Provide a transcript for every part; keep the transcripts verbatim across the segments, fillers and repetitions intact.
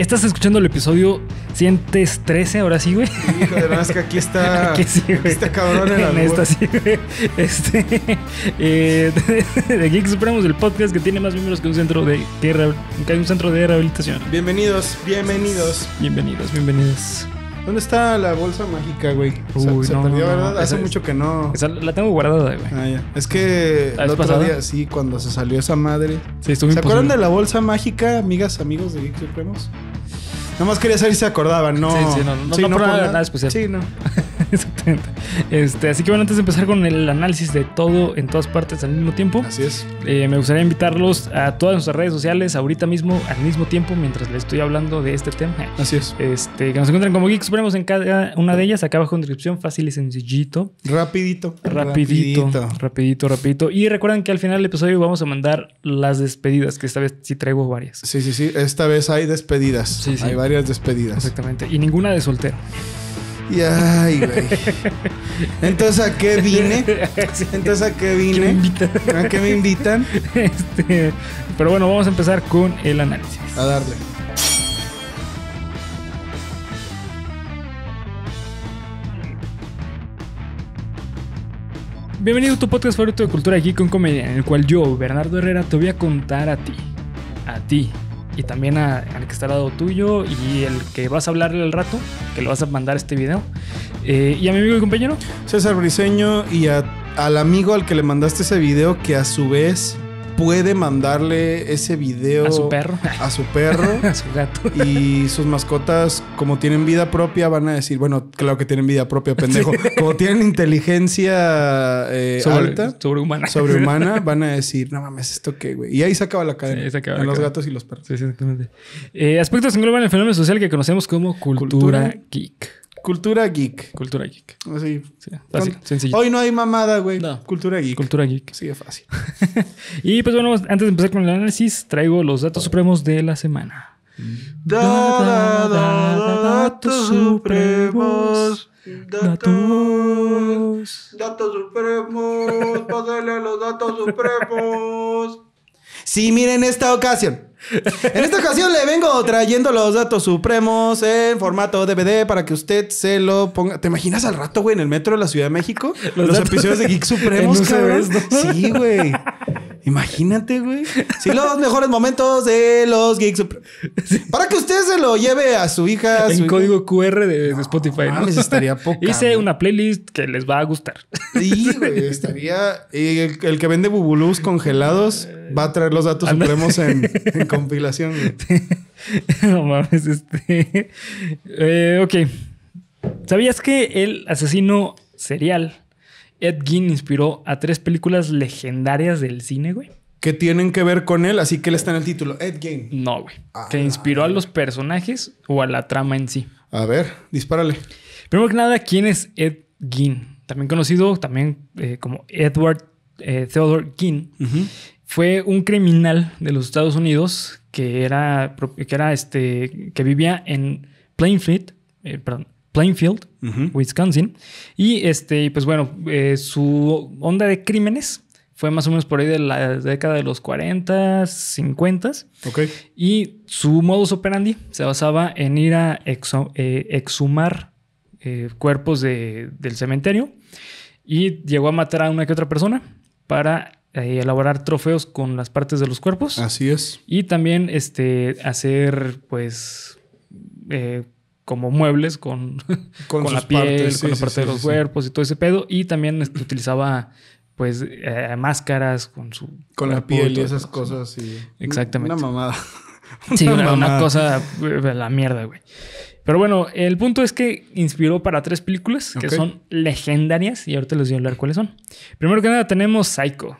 Estás escuchando el episodio ciento trece, ahora sí, güey. Hijo de verdad, es que aquí está. Aquí sí, güey. Aquí está cabrón en esta, sí, güey. Este. Eh, de Geeks Supremos, el podcast que tiene más miembros que un centro de, de, que un centro de rehabilitación. Bienvenidos, bienvenidos. Bienvenidos, bienvenidos. ¿Dónde está la bolsa mágica, güey? Uy, se, se no, perdió, no, ¿verdad? Hace es, mucho que no. Esa la tengo guardada, güey. Ah, ya. Es que el otro pasado? día, sí, cuando se salió esa madre. Sí, ¿Se imposible. acuerdan de la bolsa mágica, amigas, amigos de Geeks Supremos? Nomás quería saber si se acordaban, no. Sí, sí, no, no, sí, no, no por nada, nada especial. Sí, no. Exactamente. Este, así que bueno, antes de empezar con el análisis de todo en todas partes al mismo tiempo. Así es. Eh, me gustaría invitarlos a todas nuestras redes sociales ahorita mismo, al mismo tiempo, mientras les estoy hablando de este tema. Así es. Este, que nos encuentren como Geeks Supremos en cada una de ellas. Acá abajo en descripción, fácil y sencillito. Rapidito. Rapidito. Rapidito, rapidito. rapidito. Y recuerden que al final del episodio vamos a mandar las despedidas, que esta vez sí traigo varias. Sí, sí, sí. Esta vez hay despedidas. Sí, sí. Hay varias. despedidas. Exactamente. Y ninguna de soltero. Y ay, güey. Entonces, ¿a qué vine? Entonces, ¿a qué vine? ¿Qué me invitan? ¿A qué me invitan? Este, pero bueno, vamos a empezar con el análisis. A darle. Bienvenido a tu podcast favorito de cultura geek con comedia, en el cual yo, Bernardo Herrera, te voy a contar a ti. A ti. Y también al que está al lado tuyo y el que vas a hablarle al rato, que lo vas a mandar este video. Eh, y a mi amigo y compañero César Briseño, y a, al amigo al que le mandaste ese video, que a su vez puede mandarle ese video a su perro, a su perro, a su gato. Y sus mascotas, como tienen vida propia, van a decir, bueno, claro que tienen vida propia, pendejo. Sí. Como tienen inteligencia eh, sobre, alta, sobrehumana, sobrehumana, van a decir, no mames, ¿esto qué, güey? Y ahí se acaba la cadena. Sí, se acaba en la los cadena. Gatos y los perros. Sí, exactamente. Eh, aspectos que engloban el fenómeno social que conocemos como cultura, cultura geek. Cultura geek. Cultura geek. Así. Sí, fácil, Con... sencillo. Hoy no hay mamada, güey. No. Cultura geek. Cultura geek. Sí, es fácil. Y pues bueno, antes de empezar con el análisis, traigo los datos supremos de la semana. Da, da, da, da, da, datos supremos. Datos. Datos supremos. Pásale los datos supremos. Sí, miren esta ocasión. En esta ocasión le vengo trayendo los datos supremos en formato D V D para que usted se lo ponga. ¿Te imaginas al rato, güey, en el metro de la Ciudad de México? Los, los episodios de Geeks Supremos, cabrón. Sí, güey. Imagínate, güey. Sí, los mejores momentos de los Geeks Supremos. Para que usted se lo lleve a su hija. En su código hija. Q R de, no, de Spotify, ¿no? Les estaría poca. Hice una playlist que les va a gustar. Sí, güey. Estaría... El, el que vende bubulús congelados va a traer los datos Anda. supremos en, en compilación, güey. No mames, este... Eh, ok. ¿Sabías que el asesino serial Ed Gein inspiró a tres películas legendarias del cine, güey? ¿Qué tienen que ver con él? Así que le está en el título. Ed Gein. No, güey. Ah, que inspiró a los personajes o a la trama en sí. A ver, dispárale. Primero que nada, ¿quién es Ed Gein? También conocido también eh, como Edward eh, Theodore Gein. Uh-huh. Fue un criminal de los Estados Unidos que era... Que, era este, que vivía en Plainfield. Eh, perdón. Plainfield, uh-huh. Wisconsin. Y este, pues bueno, eh, su onda de crímenes fue más o menos por ahí de la década de los cuarenta, cincuenta. Ok. Y su modus operandi se basaba en ir a exo- eh, exhumar eh, cuerpos de, del cementerio. Y llegó a matar a una que otra persona para... elaborar trofeos con las partes de los cuerpos. Así es. Y también este, hacer, pues... Eh, como muebles con, con, con la piel, partes, sí, con la parte sí, de sí, los sí. cuerpos y todo ese pedo. Y también este, utilizaba, pues, eh, máscaras con su... Con la piel y esas cosas. Y... Exactamente. Una mamada. Sí, una, una, mamada. una cosa... La mierda, güey. Pero bueno, el punto es que inspiró para tres películas que okay. son legendarias. Y ahorita les voy a hablar cuáles son. Primero que nada tenemos Psycho.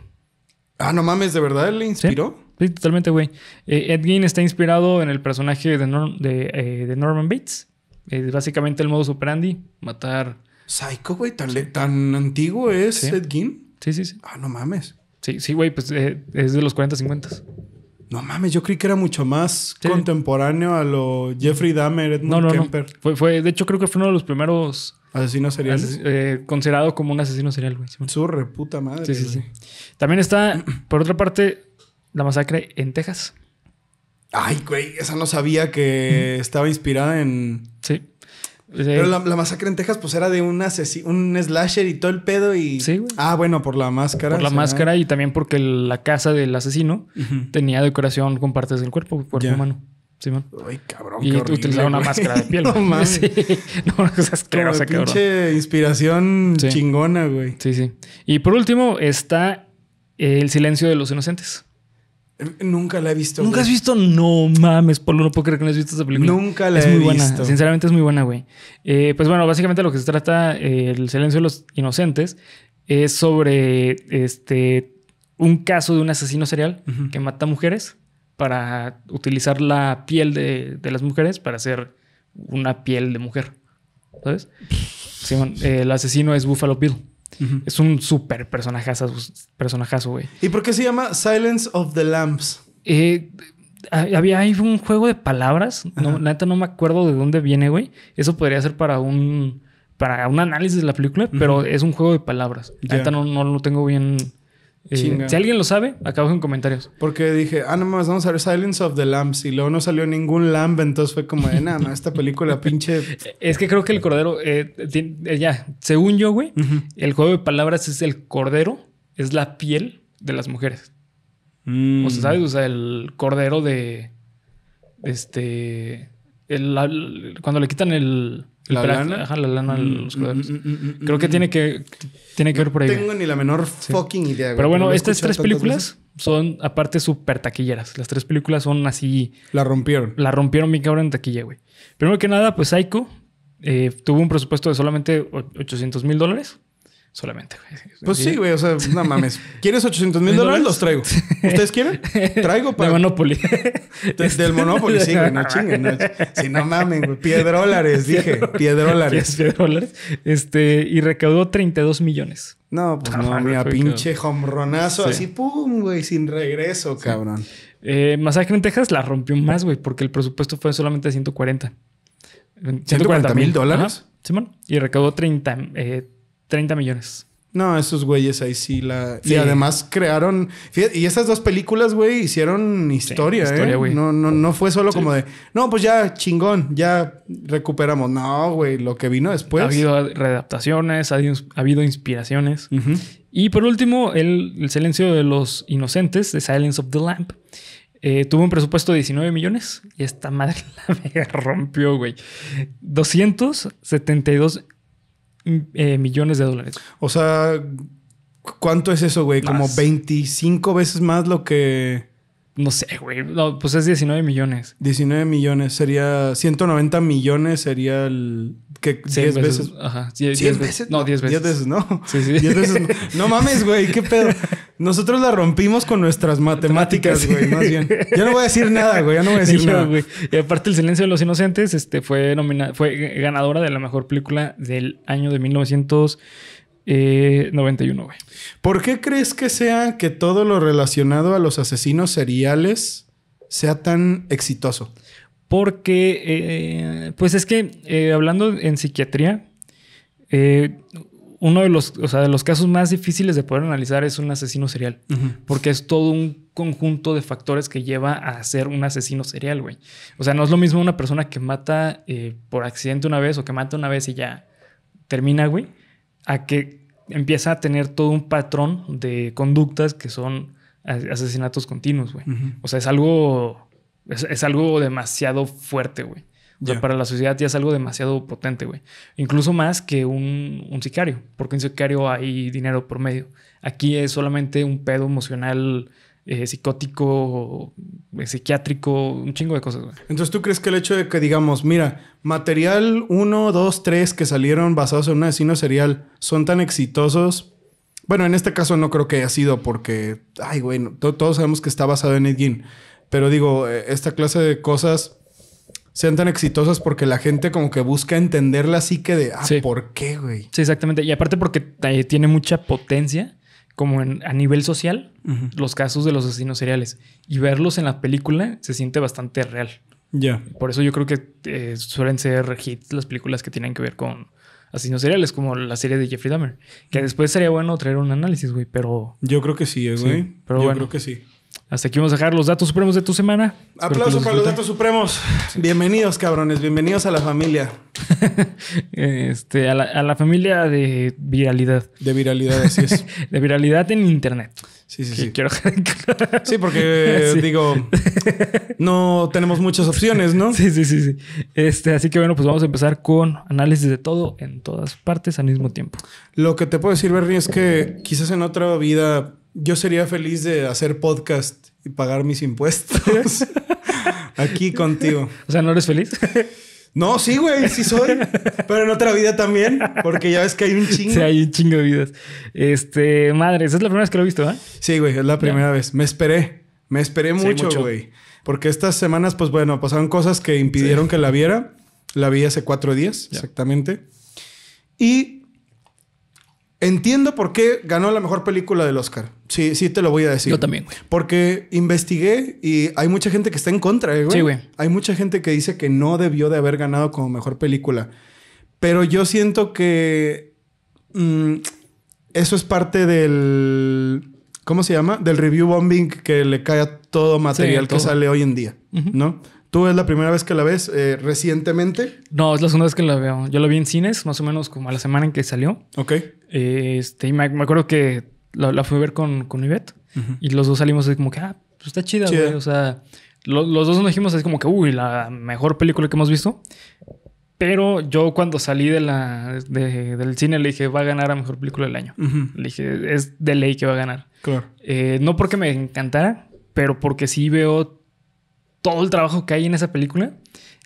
Ah, no mames, ¿de verdad él le inspiró? Sí, sí, totalmente, güey. Eh, Ed Gein está inspirado en el personaje de, Norm, de, eh, de Norman Bates. Es básicamente el modus operandi. Matar... Psycho, güey. ¿Tan, sí. ¿Tan antiguo es sí. Ed Gein? Sí, sí, sí. Ah, no mames. Sí, sí, güey. Pues eh, es de los cuarenta, cincuenta. No mames. Yo creí que era mucho más sí. contemporáneo a lo Jeffrey Dahmer, Edmund no, no, Kemper. No. Fue, fue, de hecho, creo que fue uno de los primeros... Asesino serial. Ases- eh, considerado como un asesino serial, güey. Su reputa madre. Sí, sí, sí. También está, por otra parte, La Masacre en Texas. Ay, güey, esa no sabía que estaba inspirada en... Sí. Sí. Pero la, la masacre en Texas, pues era de un asesino, un slasher y todo el pedo y... Sí, güey. Ah, bueno, por la máscara. Por la será. máscara y también porque la casa del asesino uh-huh. tenía decoración con partes del cuerpo, cuerpo yeah. humano. Sí, man. Ay, cabrón, y utilizaba una máscara de piel. No mames. Sí. No, es asquerosa, cabrón. Pinche inspiración sí. chingona, güey. Sí, sí. Y por último está El silencio de los inocentes. Nunca la he visto. ¿Nunca güey. has visto? No mames, Polo, no puedo creer que no has visto esta película. Nunca la es he muy visto. Buena. Sinceramente es muy buena, güey. Eh, pues bueno, básicamente lo que se trata, eh, El silencio de los inocentes, es sobre este un caso de un asesino serial uh-huh. que mata mujeres para utilizar la piel de, de las mujeres para hacer una piel de mujer. ¿Sabes? Sí, bueno, eh, el asesino es Buffalo Bill. Uh-huh. Es un súper personajazo, personajazo, güey. ¿Y por qué se llama Silence of the Lambs? Eh, había hay un juego de palabras. No, la neta no me acuerdo de dónde viene, güey. Eso podría ser para un, para un análisis de la película, uh-huh. pero es un juego de palabras. La yeah. neta no, no lo tengo bien... Eh, si alguien lo sabe, acá abajo en comentarios. Porque dije, ah, no más, vamos a ver Silence of the Lambs. Y luego no salió ningún lamb. Entonces fue como de, nada más, esta película pinche... Es que creo que el cordero... Eh, eh, ya, según yo, güey, uh-huh. el juego de palabras es el cordero. Es la piel de las mujeres. Mm. O sea, ¿sabes? O sea, el cordero de... Este... El, la, cuando le quitan el... La lana. Ajá, la lana mm, a los corderos. Mm, mm, mm, Creo que tiene que, tiene que no ver por ahí. No tengo ni la menor fucking sí. idea. Güey. Pero bueno, estas tres películas veces. son, aparte, súper taquilleras. Las tres películas son así... La rompieron. La rompieron bien cabrón en taquilla, güey. Primero que nada, pues Psycho eh, tuvo un presupuesto de solamente ochocientos mil dólares. Solamente, güey. Pues sí, güey. O sea, no mames. ¿Quieres ochocientos mil dólares? Los traigo. ¿Ustedes quieren? Traigo para... De Monopoly. Entonces, del Monopoly, sí, güey. No chinguen. No. Si sí, no mamen, güey. Piedrólares, dije. Piedrólares. Piedrólares. Este... Y recaudó treinta y dos millones. No, pues no, mira. Pinche homronazo. Sí. Así, pum, güey. Sin regreso, sí. cabrón. Eh, Masacre en Texas la rompió más, güey. Porque el presupuesto fue solamente de ciento cuarenta. ¿ciento cuarenta mil dólares? Simón. Sí, y recaudó treinta... Eh, treinta millones. No, esos güeyes ahí sí la... Sí. Y además crearon... Fíjate, y esas dos películas, güey, hicieron historia, sí, historia ¿eh? Güey. No, no, no fue solo sí. como de... No, pues ya chingón, ya recuperamos. No, güey, lo que vino después... Ha habido readaptaciones, ha habido, ha habido inspiraciones. Uh-huh. Y por último, el, el silencio de los inocentes, The Silence of the Lamb. Eh, tuvo un presupuesto de diecinueve millones. Y esta madre la mega rompió, güey. doscientos setenta y dos... Eh, millones de dólares. O sea, ¿cuánto es eso, güey? Como veinticinco veces más lo que... No sé, güey. No, pues es diecinueve millones. diecinueve millones. Sería... ciento noventa millones sería el... ¿Qué? diez veces. Ajá. diez veces. No, diez veces. diez veces, ¿no? Sí, sí. diez veces. No, no mames, güey. ¿Qué pedo? Nosotros la rompimos con nuestras matemáticas, güey. Más bien. Yo no voy a decir nada, güey. Yo no voy a decir sí, nada. Güey. Y aparte, El silencio de los inocentes este, fue nominada... Fue ganadora de la mejor película del año de mil novecientos noventa y uno, güey. ¿Por qué crees que sea que todo lo relacionado a los asesinos seriales sea tan exitoso? Porque, eh, pues es que eh, hablando en psiquiatría, eh, uno de los, o sea, de los casos más difíciles de poder analizar es un asesino serial. Uh-huh. Porque es todo un conjunto de factores que lleva a ser un asesino serial, güey. O sea, no es lo mismo una persona que mata eh, por accidente una vez o que mata una vez y ya termina, güey, a que empieza a tener todo un patrón de conductas que son asesinatos continuos, güey. Uh-huh. O sea, es algo... Es, es algo demasiado fuerte, güey. O sea, yeah. para la sociedad ya es algo demasiado potente, güey. Incluso más que un, un sicario. Porque en sicario hay dinero por medio. Aquí es solamente un pedo emocional... Eh, psicótico, eh, psiquiátrico, un chingo de cosas, güey. Entonces, ¿tú crees que el hecho de que digamos, mira, material uno, dos, tres que salieron basados en un asesino serial son tan exitosos? Bueno, en este caso no creo que haya sido porque, ay, güey, no, to- todos sabemos que está basado en Ed Gein. Pero digo, esta clase de cosas sean tan exitosas porque la gente como que busca entenderla así que de, ah, sí. ¿por qué, güey? Sí, exactamente. Y aparte porque eh, tiene mucha potencia. Como en, a nivel social, uh-huh. los casos de los asesinos seriales. Y verlos en la película se siente bastante real. Ya. Yeah. Por eso yo creo que eh, suelen ser hits las películas que tienen que ver con asesinos seriales, como la serie de Jeffrey Dahmer. Que después sería bueno traer un análisis, güey, pero... Yo creo que sí, güey. Sí, pero yo bueno, creo que sí. Hasta aquí vamos a dejar los datos supremos de tu semana. Aplauso los para los datos supremos. Bienvenidos, cabrones. Bienvenidos a la familia. este, a la, a la familia de viralidad. De viralidad, así es. De viralidad en internet. Sí, sí, sí. Quiero... sí, porque sí. digo, no tenemos muchas opciones, ¿no? Sí, sí, sí, sí. Este, así que bueno, pues vamos a empezar con análisis de todo en todas partes al mismo tiempo. Lo que te puedo decir, Bernie, es que quizás en otra vida... yo sería feliz de hacer podcast y pagar mis impuestos aquí contigo. O sea, ¿no eres feliz? No, sí, güey, sí soy. Pero en otra vida también, porque ya ves que hay un chingo. Sí, hay un chingo de vidas. Este, madre, esa es la primera vez que lo he visto, ¿eh? Sí, güey, es la primera ya. vez. Me esperé. Me esperé mucho, güey. Sí, porque estas semanas, pues bueno, pasaron cosas que impidieron sí. que la viera. La vi hace cuatro días, ya. exactamente. Y... entiendo por qué ganó la mejor película del Oscar. Sí, sí te lo voy a decir. Yo también, güey. Porque investigué y hay mucha gente que está en contra, güey. Sí, güey. Hay mucha gente que dice que no debió de haber ganado como mejor película. Pero yo siento que... Mmm, eso es parte del... ¿Cómo se llama? Del review bombing que le cae a todo material sí, todo. que sale hoy en día, uh-huh. ¿no? ¿Tú es la primera vez que la ves eh, recientemente? No, es la segunda vez que la veo. Yo la vi en cines, más o menos como a la semana en que salió. Ok. Eh, este, y me, me acuerdo que la, la fui a ver con, con Ivette. Uh-huh. Y los dos salimos así como que, ah, pues está chida, güey. O sea, lo, los dos nos dijimos así como que, uy, la mejor película que hemos visto. Pero yo cuando salí de la, de, del cine le dije, va a ganar a mejor película del año. Uh-huh. Le dije, es de ley que va a ganar. Claro. Eh, no porque me encantara, pero porque sí veo... todo el trabajo que hay en esa película.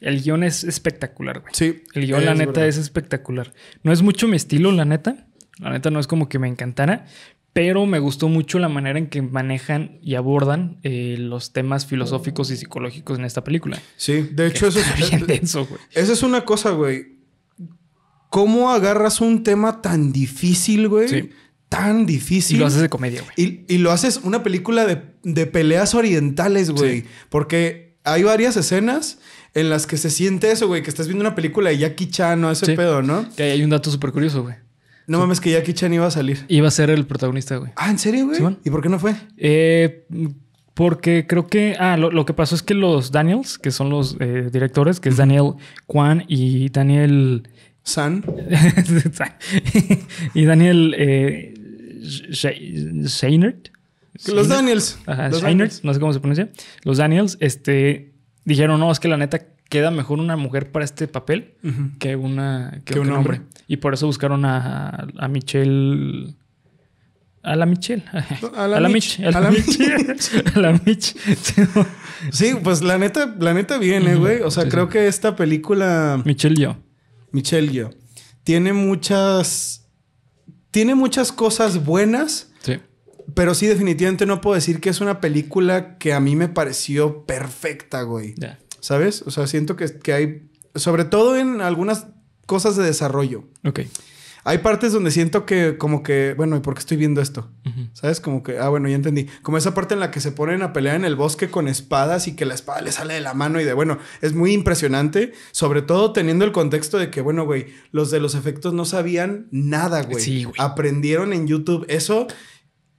El guión es espectacular, güey. Sí. El guión, la neta, verdad. es espectacular. No es mucho mi estilo, la neta. La neta no es como que me encantara. Pero me gustó mucho la manera en que manejan y abordan eh, los temas filosóficos y psicológicos en esta película. Sí. De hecho, eso es... bien denso, güey. Esa es una cosa, güey. ¿Cómo agarras un tema tan difícil, güey? Sí. Tan difícil. Y lo haces de comedia, güey. Y, y lo haces una película de, de peleas orientales, güey. Sí. Porque... hay varias escenas en las que se siente eso, güey. Que estás viendo una película de Jackie Chan o ese sí. pedo, ¿no? Que hay un dato súper curioso, güey. No sí. mames que Jackie Chan iba a salir. Iba a ser el protagonista, güey. Ah, ¿en serio, güey? ¿Sí, ¿Y por qué no fue? Eh, porque creo que... Ah, lo, lo que pasó es que los Daniels, que son los eh, directores, que es Daniel Kwan y Daniel... San. y Daniel... Eh, Scheinert. Los Daniels. Ajá, los Daniels, no sé cómo se pronuncia. Los Daniels, este, dijeron, no, es que la neta queda mejor una mujer para este papel uh-huh. que una que, que un, un hombre. hombre. Y por eso buscaron a, a, a Michel... A la Michelle. A la, la Michelle. A la Michelle. A la Michelle. Sí, pues la neta, la neta viene, güey. Uh-huh. O sea, sí, creo sí. que esta película... Michel Yeoh. Michel Yeoh. Tiene muchas... Tiene muchas cosas buenas... Pero sí, definitivamente no puedo decir que es una película que a mí me pareció perfecta, güey. Yeah. ¿Sabes? O sea, siento que, que hay... sobre todo en algunas cosas de desarrollo. Ok. Hay partes donde siento que como que... bueno, ¿y por qué estoy viendo esto? Uh-huh. ¿Sabes? Como que... ah, bueno, ya entendí. Como esa parte en la que se ponen a pelear en el bosque con espadas y que la espada le sale de la mano y de... bueno, es muy impresionante. Sobre todo teniendo el contexto de que, bueno, güey, los de los efectos no sabían nada, güey. Sí, güey. Aprendieron en YouTube. Eso...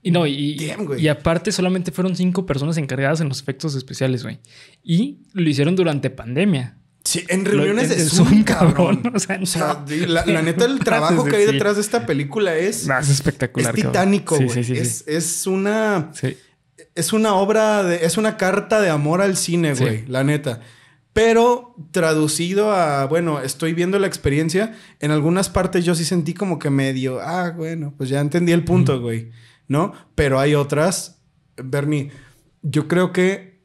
y no, y, Damn, y aparte solamente fueron cinco personas encargadas en los efectos especiales, güey. Y lo hicieron durante pandemia. Sí, en reuniones lo, de Zoom, cabrón. cabrón. O sea, o sea no. la, la neta, el trabajo que hay sí. detrás de esta película es... es espectacular, es titánico, güey. Sí, sí, sí, es, sí. es una... sí. Es una obra de... es una carta de amor al cine, güey. Sí. La neta. Pero traducido a... bueno, estoy viendo la experiencia. En algunas partes yo sí sentí como que medio... ah, bueno, pues ya entendí el punto, güey. Mm. ¿No? Pero hay otras... Bernie, yo creo que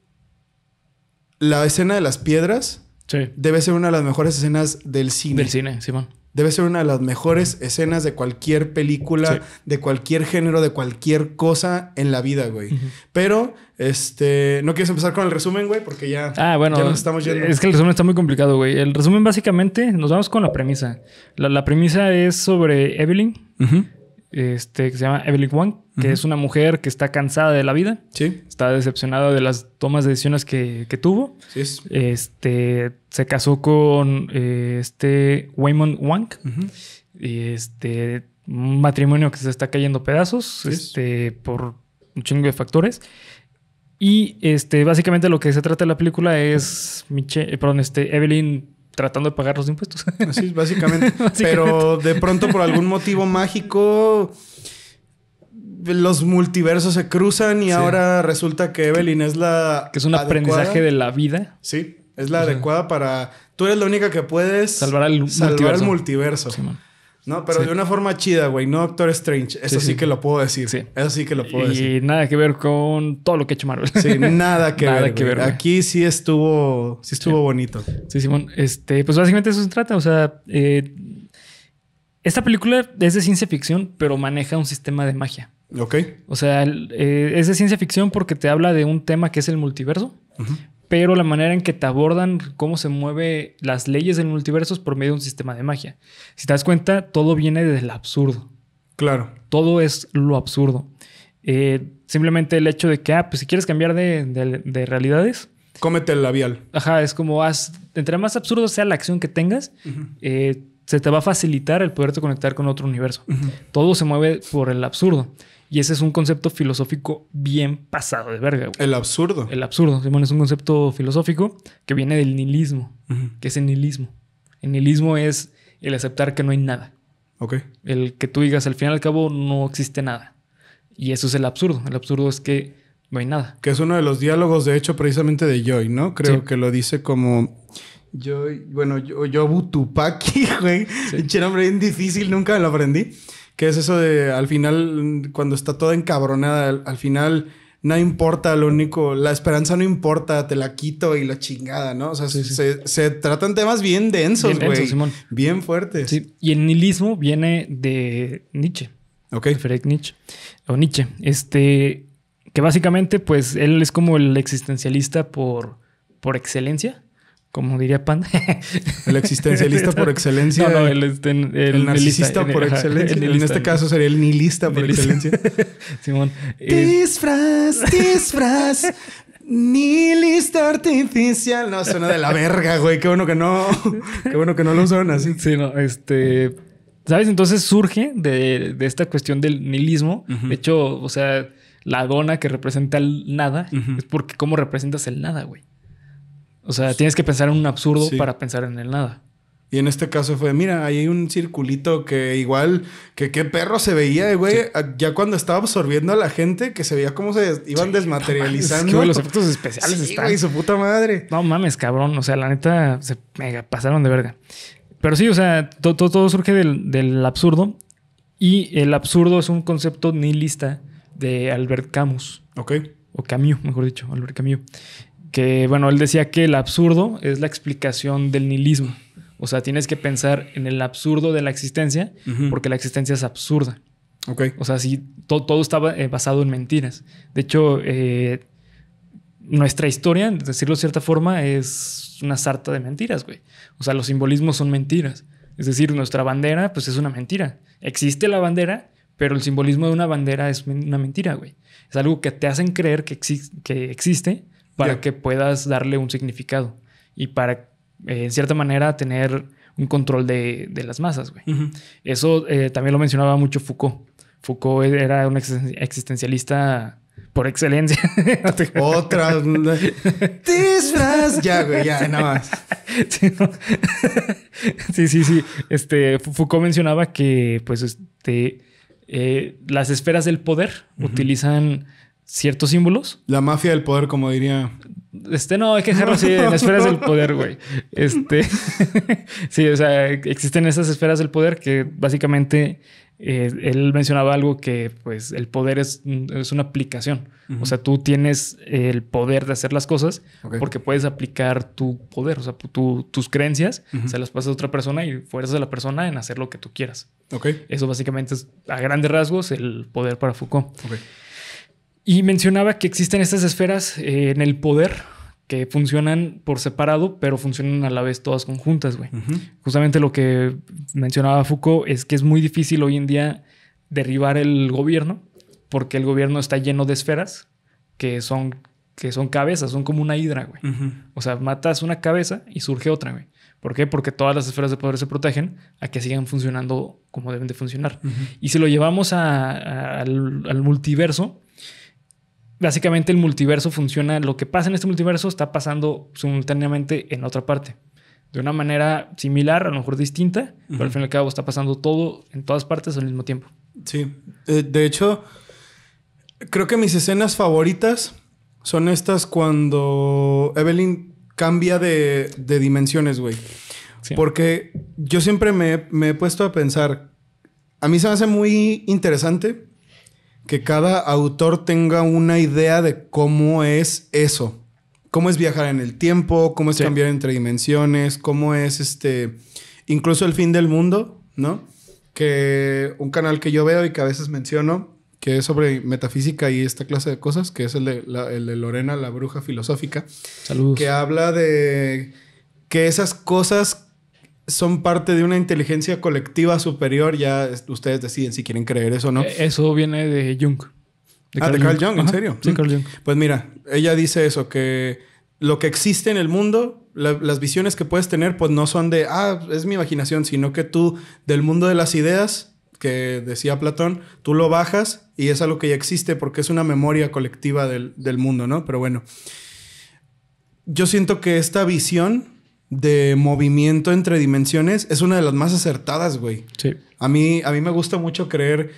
la escena de las piedras sí. debe ser una de las mejores escenas del cine. Del cine, Simón. Debe ser una de las mejores escenas de cualquier película, sí. de cualquier género, de cualquier cosa en la vida, güey. Uh-huh. Pero, este... ¿no quieres empezar con el resumen, güey? Porque ya, ah, bueno, ya nos estamos yendo. Es que el resumen está muy complicado, güey. El resumen, básicamente, nos vamos con la premisa. La, la premisa es sobre Evelyn. Uh-huh. Este, que se llama Evelyn Wang, que uh-huh. es una mujer que está cansada de la vida. Sí. Está decepcionada de las tomas de decisiones que, que tuvo. Sí es. Este, se casó con eh, este Waymond Wang. Uh-huh. Este, un matrimonio que se está cayendo a pedazos. Sí este, es. Por un chingo de factores. Y este, básicamente lo que se trata de la película es Michelle, perdón, este, Evelyn tratando de pagar los impuestos. Así es, básicamente. básicamente. Pero de pronto, por algún motivo mágico, los multiversos se cruzan y sí. ahora resulta que Evelyn que, es la. Que es un adecuada. aprendizaje de la vida. Sí, es la o sea, adecuada para. Tú eres la única que puedes salvar al salvar multiverso. El multiverso. Sí, man. No, pero sí. de una forma chida, güey. No Doctor Strange. Eso sí, sí. sí que lo puedo decir. Sí. Eso sí que lo puedo y decir. Y nada que ver con todo lo que ha hecho Marvel. Sí, nada que nada ver. Que ver Aquí sí estuvo... Sí estuvo sí. bonito. Sí, Simón. Este, pues básicamente eso se trata. O sea, eh, esta película es de ciencia ficción, pero maneja un sistema de magia. Ok. O sea, eh, es de ciencia ficción porque te habla de un tema que es el multiverso. Uh-huh. Pero la manera en que te abordan cómo se mueven las leyes del multiverso es por medio de un sistema de magia. Si te das cuenta, todo viene desde el absurdo. Claro. Todo es lo absurdo. Eh, simplemente el hecho de que, ah, pues si quieres cambiar de, de, de realidades... Cómete el labial. Ajá, es como, haz, entre más absurdo sea la acción que tengas, uh-huh. eh, se te va a facilitar el poderte conectar con otro universo. Uh-huh. Todo se mueve por el absurdo. Y ese es un concepto filosófico bien pasado de verga, güey. El absurdo. El absurdo. Simón, es un concepto filosófico que viene del nihilismo. Uh-huh. ¿Qué es el nihilismo? El nihilismo es el aceptar que no hay nada. Ok. El que tú digas, al fin y al cabo, no existe nada. Y eso es el absurdo. El absurdo es que no hay nada. Que es uno de los diálogos, de hecho, precisamente de Joy, ¿no? Creo sí. que lo dice como... Yo, bueno, yo, yo Butupaki, güey. Sí. Eche nombre bien difícil, nunca lo aprendí. Que es eso de al final, cuando está toda encabronada, al, al final no importa, lo único, la esperanza no importa, te la quito y la chingada, ¿no? O sea, sí, se, sí. se tratan temas bien densos, güey. Bien densos, Simón. Bien fuertes. Sí. Y el nihilismo viene de Nietzsche. Ok. De Friedrich Nietzsche. O Nietzsche. Este, que básicamente, pues, él es como el existencialista por, por excelencia. Como diría Panda. El existencialista por excelencia. No, no, el, el, el, el narcisista el, por el, excelencia. El, el, el, en este el, caso sería el nihilista por excelencia. Simón. Disfraz, disfraz. Nihilista artificial. No, suena de la verga, güey. Qué bueno que no. Qué bueno que no lo usaron así. Sí, no, este... ¿Sabes? Entonces surge de, de esta cuestión del nihilismo. Uh-huh. De hecho, o sea, la dona que representa el nada uh-huh. es porque cómo representas el nada, güey. O sea, tienes que pensar en un absurdo sí. para pensar en el nada. Y en este caso fue, mira, ahí hay un circulito que igual... Que qué perro se veía, güey. Sí. Ya cuando estaba absorbiendo a la gente, que se veía cómo se iban sí, desmaterializando. Es que, güey, los efectos especiales sí, están... Sí, su puta madre. No mames, cabrón. O sea, la neta, se mega pasaron de verga. Pero sí, o sea, todo, todo, todo surge del, del absurdo. Y el absurdo es un concepto nihilista de Albert Camus. Ok. O Camus, mejor dicho. Albert Camus. Que, bueno, él decía que el absurdo es la explicación del nihilismo. O sea, tienes que pensar en el absurdo de la existencia uh-huh. porque la existencia es absurda. Okay. O sea, sí, todo, todo está basado en mentiras. De hecho, eh, nuestra historia, decirlo de cierta forma, es una sarta de mentiras, güey. O sea, los simbolismos son mentiras. Es decir, nuestra bandera, pues es una mentira. Existe la bandera, pero el simbolismo de una bandera es una mentira, güey. Es algo que te hacen creer que, exi- que existe... Para yeah. que puedas darle un significado. Y para, eh, en cierta manera, tener un control de, de las masas, güey. Uh-huh. Eso eh, también lo mencionaba mucho Foucault. Foucault era un ex- existencialista por excelencia. Otra. Disfraz. Ya, güey, ya, nada más. Sí, no. sí, sí, sí. Este, Foucault mencionaba que, pues, este, eh, las esferas del poder uh-huh. utilizan... ciertos símbolos. La mafia del poder, como diría... Este, no, hay que dejarlo así en esferas del poder, güey. Este... sí, o sea, existen esas esferas del poder que básicamente... Eh, él mencionaba algo que, pues, el poder es, es una aplicación. Uh-huh. O sea, tú tienes el poder de hacer las cosas okay. porque puedes aplicar tu poder. O sea, tu, tus creencias uh-huh. se las pasas a otra persona y fuerzas a la persona en hacer lo que tú quieras. Okay. Eso básicamente es, a grandes rasgos, el poder para Foucault. Ok. Y mencionaba que existen estas esferas eh, en el poder que funcionan por separado, pero funcionan a la vez todas conjuntas, güey. Uh-huh. Justamente lo que mencionaba Foucault es que es muy difícil hoy en día derribar el gobierno porque el gobierno está lleno de esferas que son, que son cabezas, son como una hidra, güey. Uh-huh. O sea, matas una cabeza y surge otra, güey. ¿Por qué? Porque todas las esferas de poder se protegen a que sigan funcionando como deben de funcionar. Uh-huh. Y si lo llevamos a, a, al, al multiverso... básicamente el multiverso funciona. Lo que pasa en este multiverso está pasando simultáneamente en otra parte. De una manera similar, a lo mejor distinta, uh-huh. pero al fin y al cabo está pasando todo en todas partes al mismo tiempo. Sí. Eh, de hecho, creo que mis escenas favoritas son estas cuando Evelyn cambia de, de dimensiones, güey. Sí. Porque yo siempre me, me he puesto a pensar... A mí se me hace muy interesante que cada autor tenga una idea de cómo es eso. Cómo es viajar en el tiempo, cómo es sí. cambiar entre dimensiones, cómo es este... Incluso el fin del mundo, ¿no? Que un canal que yo veo y que a veces menciono, que es sobre metafísica y esta clase de cosas, que es el de, la, el de Lorena, la bruja filosófica. Saludos. Que habla de que esas cosas son parte de una inteligencia colectiva superior. Ya ustedes deciden si quieren creer eso o no. Eso viene de Jung. De ah, Carl de Carl Jung, Jung ¿en Ajá. serio? Sí, Carl Jung. Pues mira, ella dice eso, que lo que existe en el mundo, la, las visiones que puedes tener, pues no son de, ah, es mi imaginación, sino que tú, del mundo de las ideas, que decía Platón, tú lo bajas y es algo que ya existe porque es una memoria colectiva del, del mundo, ¿no? Pero bueno, yo siento que esta visión de movimiento entre dimensiones es una de las más acertadas, güey. Sí. A mí, a mí me gusta mucho creer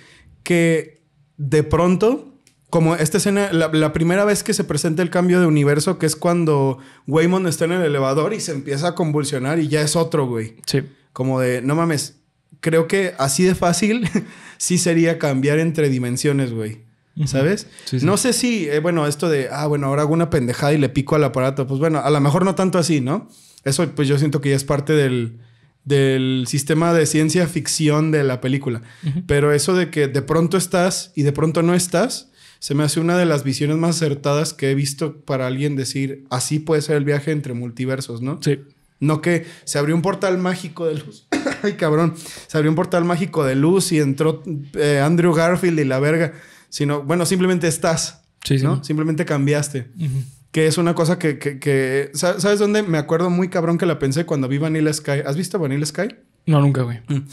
que de pronto... Como esta escena, la, la primera vez que se presenta el cambio de universo, que es cuando Waymond está en el elevador y se empieza a convulsionar y ya es otro, güey. Sí. Como de, no mames, creo que así de fácil sí sería cambiar entre dimensiones, güey. Uh-huh. ¿Sabes? Sí, sí. No sé si, eh, bueno, esto de, ah, bueno, ahora hago una pendejada y le pico al aparato. Pues bueno, a lo mejor no tanto así, ¿no? Eso pues yo siento que ya es parte del... del sistema de ciencia ficción de la película. Uh-huh. Pero eso de que de pronto estás y de pronto no estás... Se me hace una de las visiones más acertadas que he visto para alguien decir... Así puede ser el viaje entre multiversos, ¿no? Sí. No que se abrió un portal mágico de luz. Ay, cabrón. Se abrió un portal mágico de luz y entró eh, Andrew Garfield y la verga. Sino, bueno, simplemente estás. Sí, sí. ¿No? Simplemente cambiaste. Uh-huh. Que es una cosa que, que, que... ¿Sabes dónde? Me acuerdo muy cabrón que la pensé cuando vi Vanilla Sky. ¿Has visto Vanilla Sky? No, nunca, güey. Mm.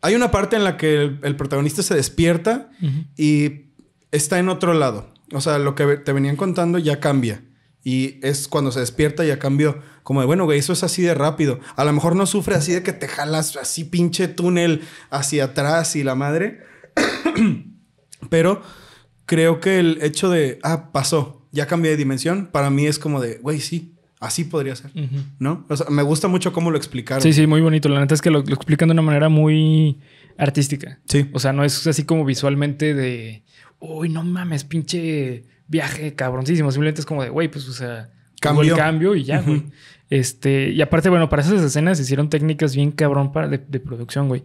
Hay una parte en la que el, el protagonista se despierta uh-huh. y... Está en otro lado. O sea, lo que te venían contando ya cambia. Y es cuando se despierta ya cambió. Como de, bueno, güey, eso es así de rápido. A lo mejor no sufre así de que te jalas así pinche túnel hacia atrás y la madre. Pero creo que el hecho de, ah, pasó, ya cambié de dimensión. Para mí es como de, güey, sí, así podría ser. Uh-huh. ¿No? O sea, me gusta mucho cómo lo explicaron. Sí, sí, muy bonito. La neta es que lo, lo explican de una manera muy artística. Sí. O sea, no es así como visualmente de... Uy, no mames, pinche viaje cabroncísimo. Simplemente es como de, güey, pues, o sea... Cambió. Hubo el cambio y ya, güey. Uh-huh. Este... Y aparte, bueno, para esas escenas hicieron técnicas bien cabrón para de, de producción, güey.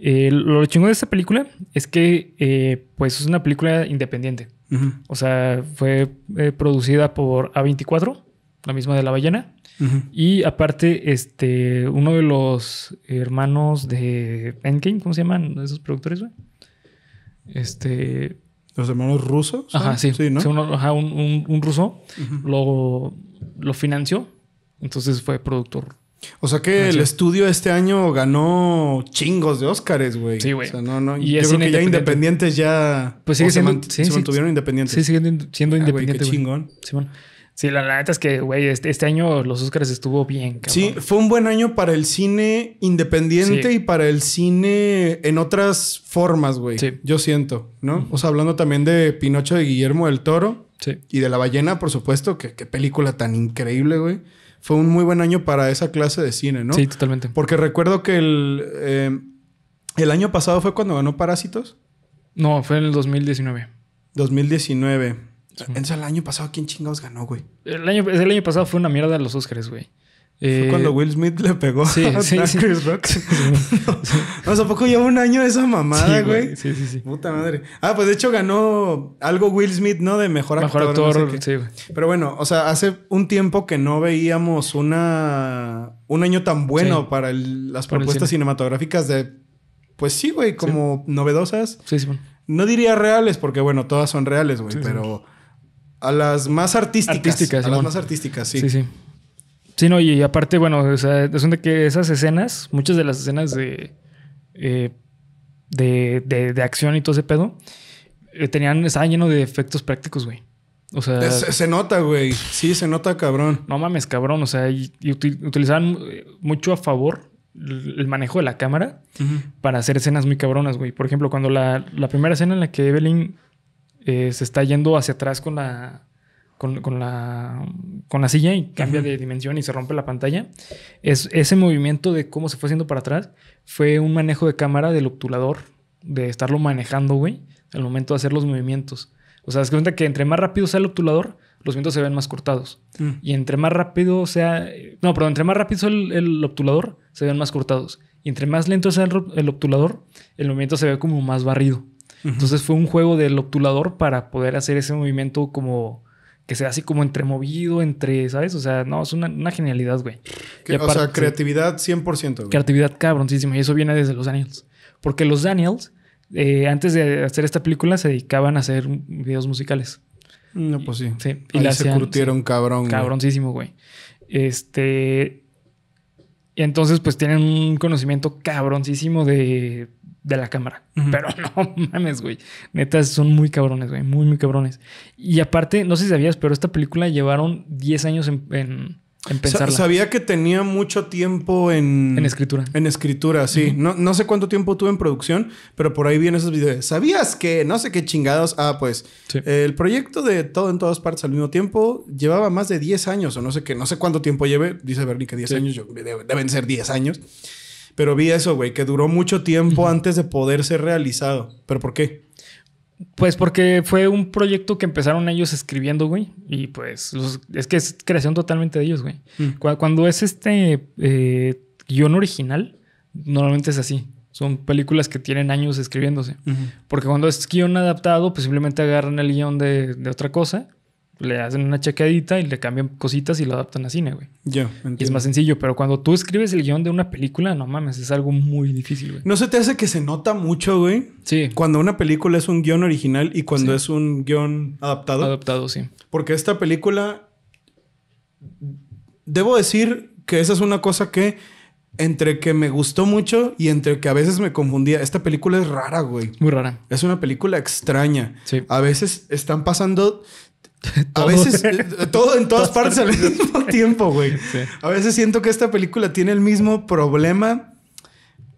Eh, lo chingón de esta película es que, eh, pues, es una película independiente. Uh-huh. O sea, fue eh, producida por A veinticuatro, la misma de La Ballena. Uh-huh. Y aparte, este... Uno de los hermanos de Endgame, ¿cómo se llaman esos productores, güey? Este... Los hermanos rusos. Ajá, sí. Sí, ¿no? Sí, uno, ajá, un, un, un ruso uh-huh. lo, lo financió. Entonces fue productor. O sea que financió. El estudio este año ganó chingos de Óscares, güey. Sí, güey. O sea, no, no. Y yo creo que ya independientes ya... Pues sigue siendo... Se, man, sí, se sí, mantuvieron sí, independientes. Sí, siguen siendo ah, independientes. Qué chingón. Sí, bueno. Sí, la neta es que, güey, este, este año los Óscares estuvo bien, cabrón. Sí, fue un buen año para el cine independiente sí. y para el cine en otras formas, güey. Sí. Yo siento, ¿no? Uh-huh. O sea, hablando también de Pinocho de Guillermo del Toro. Sí. Y de La Ballena, por supuesto. Que, qué película tan increíble, güey. Fue un muy buen año para esa clase de cine, ¿no? Sí, totalmente. Porque recuerdo que el... Eh, ¿el año pasado fue cuando ganó Parásitos? No, fue en el dos mil diecinueve. dos mil diecinueve... Sí. Entonces, el año pasado, ¿quién chingados ganó, güey? El año, el año pasado fue una mierda los Óscares, güey. Fue eh, cuando Will Smith le pegó sí, a sí, sí, Chris Rock. Sí, sí, no, sí. O sea, poco lleva un año esa mamada, sí, güey. Sí, sí, sí. Puta madre. Ah, pues de hecho ganó algo Will Smith, ¿no? De mejor actor. Mejor actor, no sé sí, güey. Pero bueno, o sea, hace un tiempo que no veíamos una... Un año tan bueno sí, para el, las para propuestas cinematográficas de... Pues sí, güey, como sí. novedosas. Sí, sí, bueno. No diría reales, porque bueno, todas son reales, güey, sí, pero... Sí. A las más artísticas. Artísticas a sí, las bueno. más artísticas, sí. Sí, sí. Sí, no, y aparte, bueno, o sea, es de que esas escenas, muchas de las escenas de, eh, de, de, de acción y todo ese pedo, eh, tenían, estaban lleno de efectos prácticos, güey. O sea... Se, se nota, güey. Sí, se nota cabrón. No mames, cabrón. O sea, y, y util, utilizaban mucho a favor el manejo de la cámara uh-huh. para hacer escenas muy cabronas, güey. Por ejemplo, cuando la, la primera escena en la que Evelyn eh, se está yendo hacia atrás con la... Con, con, la, con la silla y cambia uh-huh. de dimensión y se rompe la pantalla. Es, ese movimiento de cómo se fue haciendo para atrás fue un manejo de cámara del obturador, de estarlo manejando, güey, al momento de hacer los movimientos. O sea, es que entre más rápido sea el obturador, los movimientos se ven más cortados. Uh-huh. Y entre más rápido sea... No, perdón, entre más rápido sea el, el obturador, se ven más cortados. Y entre más lento sea el, el obturador, el movimiento se ve como más barrido. Uh-huh. Entonces fue un juego del obturador para poder hacer ese movimiento como... Que sea así como entre movido, entre, ¿sabes? O sea, no, es una, una genialidad, güey. Que, aparte, o sea, creatividad cien por ciento, güey. Creatividad cabroncísima. Y eso viene desde los Daniels. Porque los Daniels, eh, antes de hacer esta película, se dedicaban a hacer videos musicales. No, pues sí. Sí. Y ahí la se hacían, curtieron sí, cabrón. Cabroncísimo, güey. Este... Y entonces, pues, tienen un conocimiento cabroncísimo de... de la cámara. Uh-huh. Pero no mames, güey. Neta, son muy cabrones, güey. Muy, muy cabrones. Y aparte, no sé si sabías, pero esta película llevaron diez años en, en, en pensarla. Sabía que tenía mucho tiempo en... En escritura. En escritura, sí. Uh-huh. No, no sé cuánto tiempo tuve en producción, pero por ahí vienen esos videos. ¿Sabías que? No sé qué chingados. Ah, pues. Sí. Eh, el proyecto de todo en todas partes al mismo tiempo llevaba más de diez años o no sé qué. No sé cuánto tiempo lleve. Dice Bernie que diez sí. años. Yo, deben ser diez años. Pero vi eso, güey, que duró mucho tiempo uh-huh. antes de poder ser realizado. ¿Pero por qué? Pues porque fue un proyecto que empezaron ellos escribiendo, güey. Y pues los, es que es creación totalmente de ellos, güey. Uh-huh. Cuando, cuando es este eh, guión original, normalmente es así. Son películas que tienen años escribiéndose. Uh-huh. Porque cuando es guión adaptado, pues simplemente agarran el guión de, de otra cosa... Le hacen una chequeadita y le cambian cositas y lo adaptan a cine, güey. Ya, entiendo. Y es más sencillo. Pero cuando tú escribes el guión de una película, no mames, es algo muy difícil, güey. ¿No se te hace que se nota mucho, güey? Sí. Cuando una película es un guión original y cuando sí. es un guión adaptado. Adaptado, sí. Porque esta película... Debo decir que esa es una cosa que... Entre que me gustó mucho y entre que a veces me confundía. Esta película es rara, güey. Muy rara. Es una película extraña. Sí. A veces están pasando... A veces, todo en todas partes al mismo tiempo, güey. Sí. A veces siento que esta película tiene el mismo problema,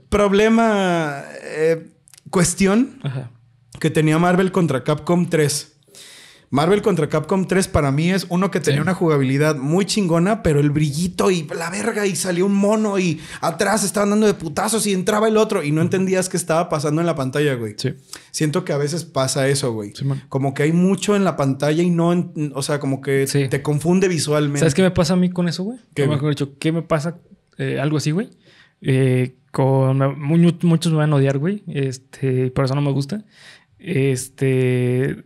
problema, eh, cuestión Ajá. que tenía Marvel contra Capcom tres. Marvel contra Capcom tres para mí es uno que tenía sí. una jugabilidad muy chingona, pero el brillito y la verga y salió un mono y atrás estaban dando de putazos y entraba el otro y no entendías qué estaba pasando en la pantalla, güey. Sí. Siento que a veces pasa eso, güey. Sí, como que hay mucho en la pantalla y no... En, o sea, como que sí. te confunde visualmente. ¿Sabes qué me pasa a mí con eso, güey? ¿Qué, me, dicho, ¿qué me pasa? Eh, algo así, güey. Eh, con, muy, muchos me van a odiar, güey. Este, por eso no me gusta. Este...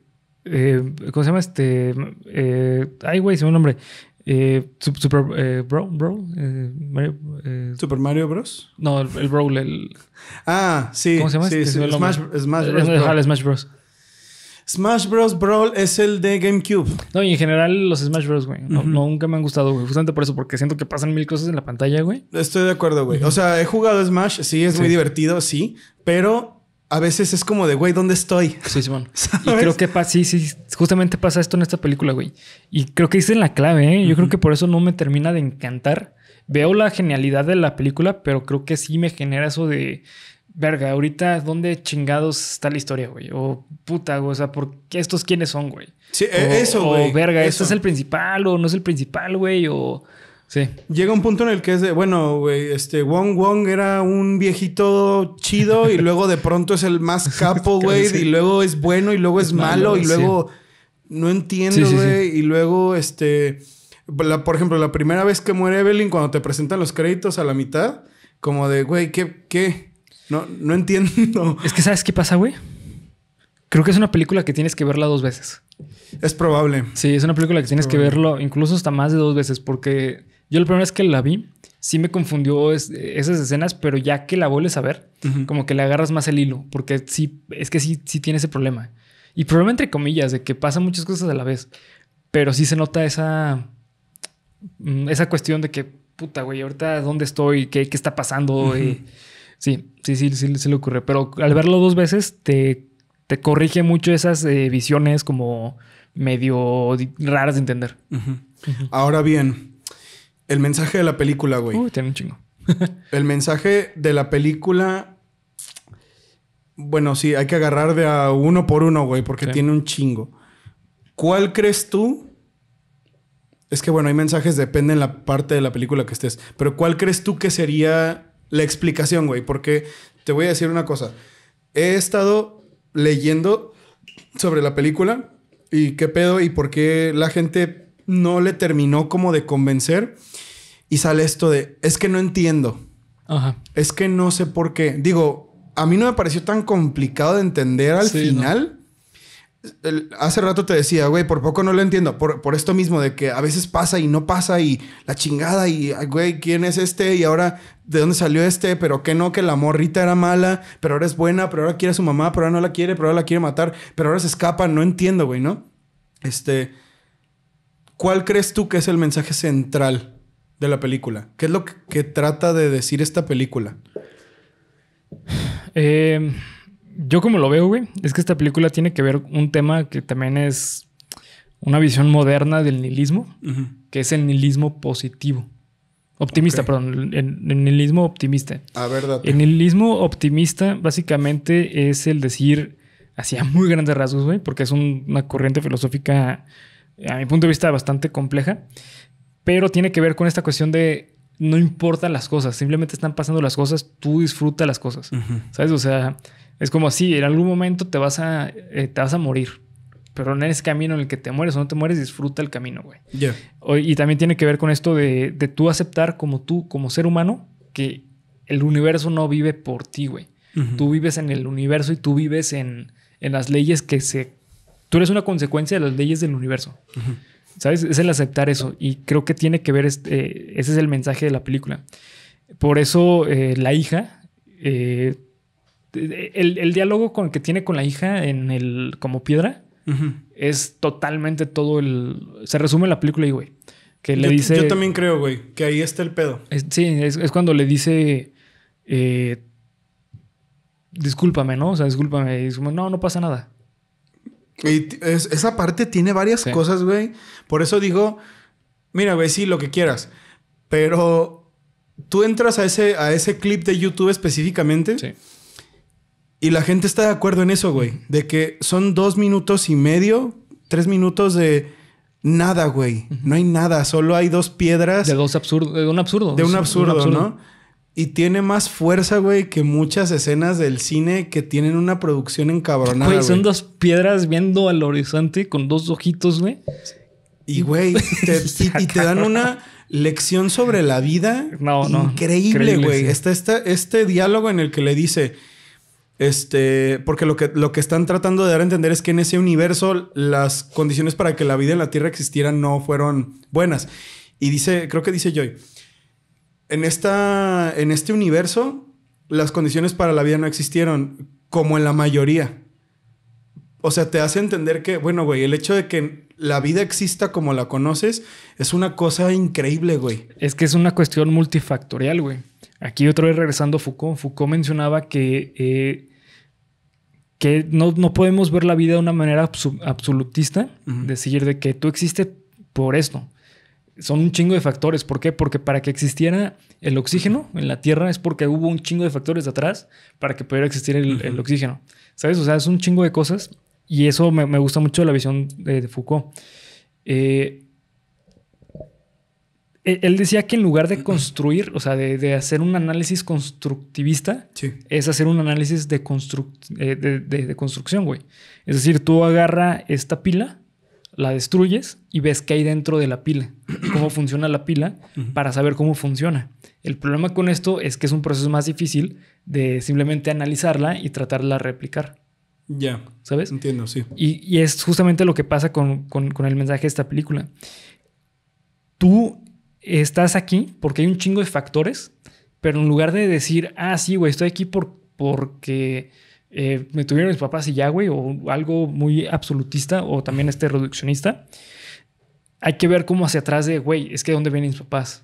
Eh, ¿Cómo se llama este? Eh, ay, güey, se me un nombre. Eh, super eh, Bro, Bro. Eh, Mario, eh, ¿Super Mario Bros? No, el, el Brawl. El... Ah, sí. ¿Cómo se llama sí, este? Sí, Smash, Smash Bros. Eh, Brawl. Smash Bros. Smash Bros. Brawl es el de GameCube. No, y en general los Smash Bros, güey. No, uh-huh. Nunca me han gustado, güey. Justamente por eso, porque siento que pasan mil cosas en la pantalla, güey. Estoy de acuerdo, güey. Uh-huh. O sea, he jugado Smash, sí, es sí. muy divertido, sí, pero... A veces es como de, güey, ¿dónde estoy? Sí, Simón. ¿Sabes? Y creo que pasa... Sí, sí. Justamente pasa esto en esta película, güey. Y creo que dicen la clave, ¿eh? Yo uh-huh. creo que por eso no me termina de encantar. Veo la genialidad de la película, pero creo que sí me genera eso de... Verga, ahorita, ¿dónde chingados está la historia, güey? O puta, güey. O sea, ¿por qué estos quiénes son, güey? Sí, o, eso, güey. O verga, ¿esto es el principal o no es el principal, güey? O... Sí. Llega un punto en el que es de... Bueno, güey, este... Wong Wong era un viejito chido y luego de pronto es el más capo, güey. Sí. Y luego es bueno y luego es, es malo, malo y luego... Sí. No entiendo, güey. Sí, sí, sí. Y luego, este... La, por ejemplo, la primera vez que muere Evelyn cuando te presentan los créditos a la mitad... Como de, güey, ¿qué? ¿Qué? No, no entiendo. Es que ¿sabes qué pasa, güey? Creo que es una película que tienes que verla dos veces. Es probable. Sí, es una película que tienes que verlo incluso hasta más de dos veces porque... Yo la primera vez que la vi, sí me confundió es, esas escenas, pero ya que la vuelves a ver, uh-huh. como que le agarras más el hilo, porque sí, es que sí, sí tiene ese problema. Y problema entre comillas, de que pasan muchas cosas a la vez, pero sí se nota esa, esa cuestión de que, puta, güey, ahorita dónde estoy, qué, qué está pasando. Uh-huh. eh, sí, sí, sí, sí, se le ocurre. Pero al verlo dos veces, te, te corrige mucho esas eh, visiones como... medio raras de entender. Uh-huh. Uh-huh. Ahora bien, el mensaje de la película, güey. Uy, tiene un chingo. El mensaje de la película... Bueno, sí, hay que agarrar de a uno por uno, güey, porque sí. tiene un chingo. ¿Cuál crees tú? Es que, bueno, hay mensajes, depende en la parte de la película que estés. Pero ¿cuál crees tú que sería la explicación, güey? Porque te voy a decir una cosa. He estado leyendo sobre la película y qué pedo y por qué la gente no le terminó como de convencer. Y sale esto de, es que no entiendo. Ajá. Es que no sé por qué. Digo... A mí no me pareció tan complicado de entender al sí, final. ¿No? El, hace rato te decía, güey, por poco no lo entiendo. Por, por esto mismo de que a veces pasa y no pasa y la chingada y, güey, ¿quién es este? Y ahora, ¿de dónde salió este? Pero que no, que la morrita era mala, pero ahora es buena, pero ahora quiere a su mamá, pero ahora no la quiere, pero ahora la quiere matar, pero ahora se escapa. No entiendo, güey, ¿no? Este... ¿Cuál crees tú que es el mensaje central de la película? ¿Qué es lo que, que trata de decir esta película? Eh, yo como lo veo, güey, es que esta película tiene que ver un tema que también es una visión moderna del nihilismo, uh-huh. que es el nihilismo positivo. Optimista, okay. perdón, el, el nihilismo optimista. A ver, date. El nihilismo optimista básicamente es el decir, hacia muy grandes rasgos, güey, porque es un, una corriente filosófica, a mi punto de vista, bastante compleja, pero tiene que ver con esta cuestión de... No importan las cosas, simplemente están pasando las cosas, tú disfruta las cosas, uh-huh. ¿sabes? O sea, es como así, en algún momento te vas a, eh, te vas a morir, pero en ese camino en el que te mueres o no te mueres, disfruta el camino, güey. Yeah. Y también tiene que ver con esto de, de tú aceptar como tú, como ser humano, que el universo no vive por ti, güey. Uh-huh. Tú vives en el universo y tú vives en, en las leyes que se... Tú eres una consecuencia de las leyes del universo. Uh-huh. ¿Sabes? Es el aceptar eso. Y creo que tiene que ver... Este, eh, ese es el mensaje de la película. Por eso eh, la hija... Eh, el, el diálogo con, que tiene con la hija en el como piedra... Uh-huh. Es totalmente todo el... Se resume la película ahí, güey. Que le yo, dice... Yo también creo, güey. Que ahí está el pedo. Es, sí, es, es cuando le dice... Eh, discúlpame, ¿no? O sea, discúlpame. Y dice, no, no pasa nada. Y es, esa parte tiene varias sí. cosas, güey. Por eso digo, mira, güey, sí, lo que quieras. Pero tú entras a ese, a ese clip de YouTube específicamente. Sí. Y la gente está de acuerdo en eso, güey. De que son dos minutos y medio, tres minutos de nada, güey. Uh-huh. No hay nada, solo hay dos piedras. De dos absurdos. De un absurdo. De un absurdo, un absurdo. ¿No? Y tiene más fuerza, güey, que muchas escenas del cine que tienen una producción encabronada, güey. Son dos piedras viendo al horizonte con dos ojitos, güey. Y, güey, te, y, y te dan una lección sobre la vida no, no, increíble, güey. Sí. Está este, este diálogo en el que le dice... Este... Porque lo que, lo que están tratando de dar a entender es que en ese universo las condiciones para que la vida en la Tierra existiera no fueron buenas. Y dice... Creo que dice Joy... En, esta, en este universo, las condiciones para la vida no existieron, como en la mayoría. O sea, te hace entender que, bueno, güey, el hecho de que la vida exista como la conoces es una cosa increíble, güey. Es que es una cuestión multifactorial, güey. Aquí otra vez regresando a Foucault. Foucault mencionaba que, eh, que no, no podemos ver la vida de una manera abs- absolutista. Uh-huh. Decir de que tú existes por esto. Son un chingo de factores. ¿Por qué? Porque para que existiera el oxígeno en la Tierra es porque hubo un chingo de factores de atrás para que pudiera existir el, uh-huh. el oxígeno. ¿Sabes? O sea, es un chingo de cosas. Y eso me, me gusta mucho la visión de, de Foucault. Eh, él decía que en lugar de construir, o sea, de, de hacer un análisis constructivista, sí. es hacer un análisis de, constru, eh, de, de, de construcción, güey. Es decir, tú agarra esta pila, la destruyes y ves qué hay dentro de la pila. Cómo funciona la pila uh-huh. para saber cómo funciona. El problema con esto es que es un proceso más difícil de simplemente analizarla y tratarla de replicar. Ya. Yeah. ¿Sabes? Entiendo, sí. Y, y es justamente lo que pasa con, con, con el mensaje de esta película. Tú estás aquí porque hay un chingo de factores, pero en lugar de decir, ah, sí, güey, estoy aquí por, porque... Eh, me tuvieron mis papás y ya, güey, o algo muy absolutista o también este reduccionista. Hay que ver cómo hacia atrás de, güey, es que ¿de dónde vienen mis papás?